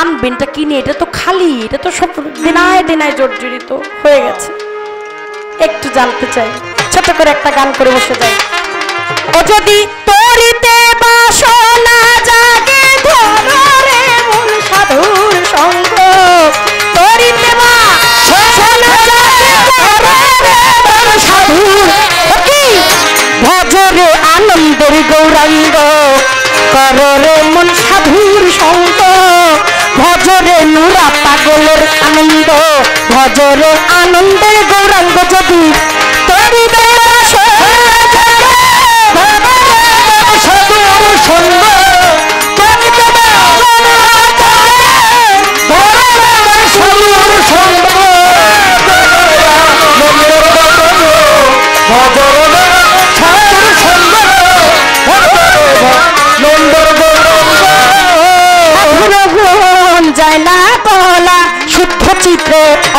আনবেন তা কিনে এটা তো খালি এটা তো সব দিনায় দিনায় জর্জরিত হয়ে গেছে একটু জানতে চাই, ছোট করে একটা গান করে বসে যাই। ও যদি তোরিতে বাসনা জাগে ধরো রে মূল সাধুর সঙ্গ, তোরিতে বাসনা জাগে ধরো রে মূল সাধুর কি ভজরে আনন্দের গৌরাঙ্গ করো রে মূল সাধুর সঙ্গ, ভজরে নুরা পাগলের আনন্দ, ভজরে আনন্দের গৌরাঙ্গ যদি তোরিতে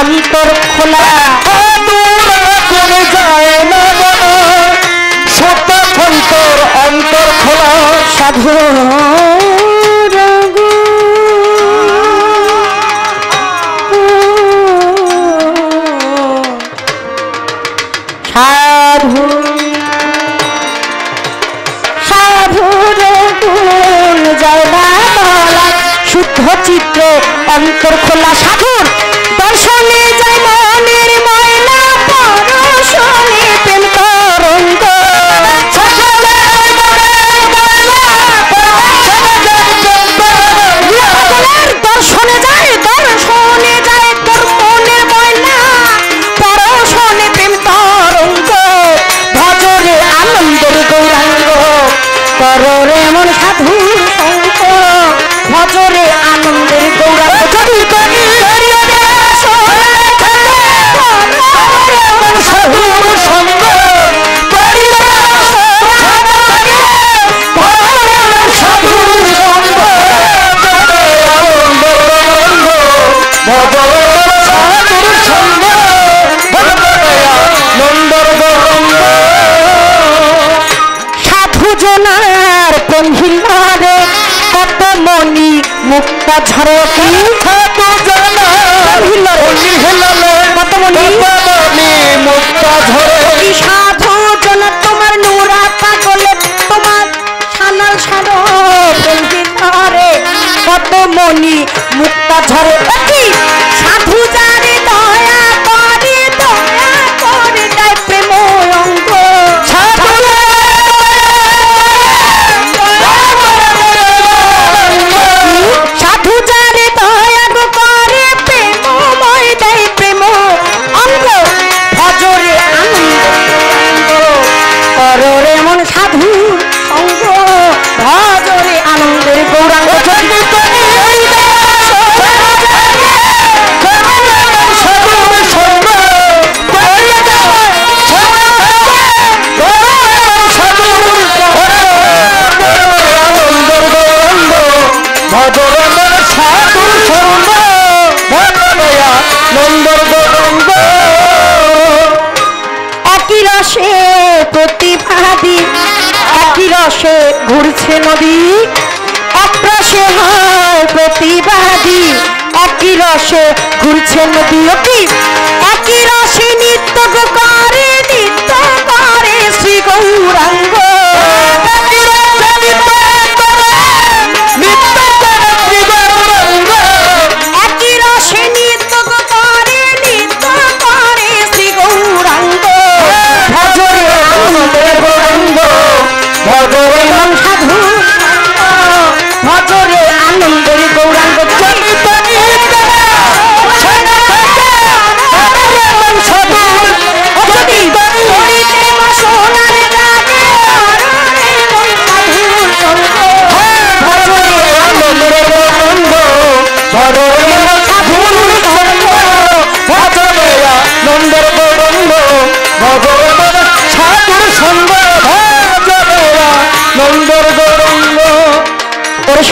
অন্তর খোলা যায় না সত্যন্তর অন্তর খোলা সাধু সাধু সাধুর গুণ যায় না শুদ্ধ চিত্র অন্তর খোলা সাধুর দর্শনে যাই মনের ময়না পরশনে প্রেম তরঙ্গ দর্শনে যায় দর্শনে যায় তোর মনের ময়না পরশনে প্রেম তরঙ্গ ভজরে আনন্দের গৌরাঙ্গ করর এমন সাধুর সঙ্গ ভজরে আনন্দের গৌরাঙ্গ যদি মুক্তা ঝড় কি সাধু জানা হিলাল হিলাল কতমনি কতমনি মুক্তা ঝড় কি সাধু জানা তোমার নূরা পাগলে তোমার শানাল সাধু বন্ধি ধরে কতমনি মুক্তা ঝড় কি সাধু জানে দয়া করে দয়া করে দেয় প্রেম অঙ্গ সে ঘুরছে নদী অপ্রাসে হয় প্রতিবাদী একই রসে ঘুরছে নদী অতি একই রসে নিত্য করে নিত্য করে শ্রী গৌরাঙ্গ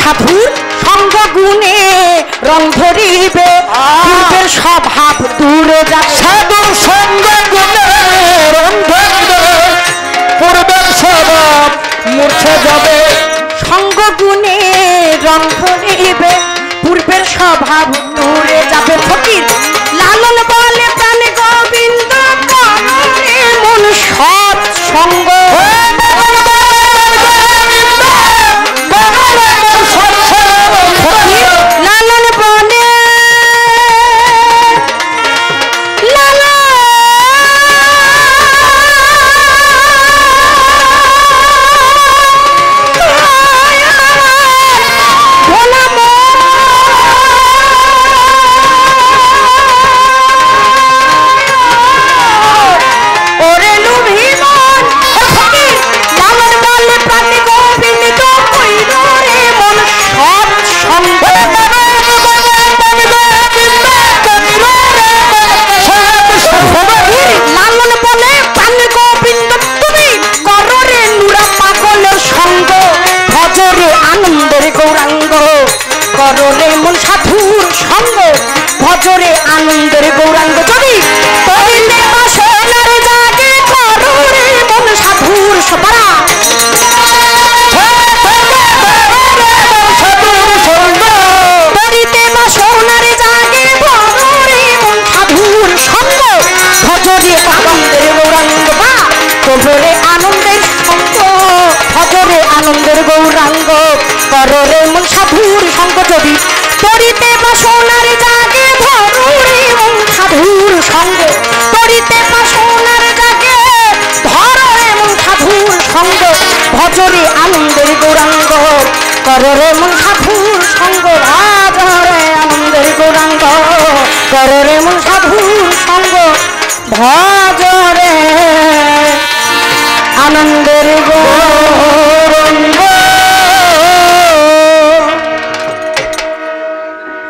সাধুর সঙ্গ গুণে রং ধরিবে পূর্বের স্বভাব দূরে যাক সাধুর সঙ্গ গুণে রং ধরিবে পূর্বের স্বভাব মূর্ছে যাবে সঙ্গ গুণে রং ধরিবে পূর্বের স্বভাব দূরে যাবে ফকির লালন বলে প্রাণে গোবিন্দ गौरांग करणे मन साधुर संग भजरे आनंदर गौरांग जदि तोइले बासनार जागे करणे मन साधुर सपरा तोइले बासनार जागे करणे मन साधुर संग भजरे आनंदर गौरांग बा भजरे आनंदर संग भजरे आनंदर गौरांग करणे मन साधुर संग जदि तोरिते बासनार जागे ধরুরে মন সাধুর সঙ্গ তরিতে বাসনার জাগে ধরুরে মন সাধুর সঙ্গ ভজরে আনন্দের গৌরাঙ্গ কররে মন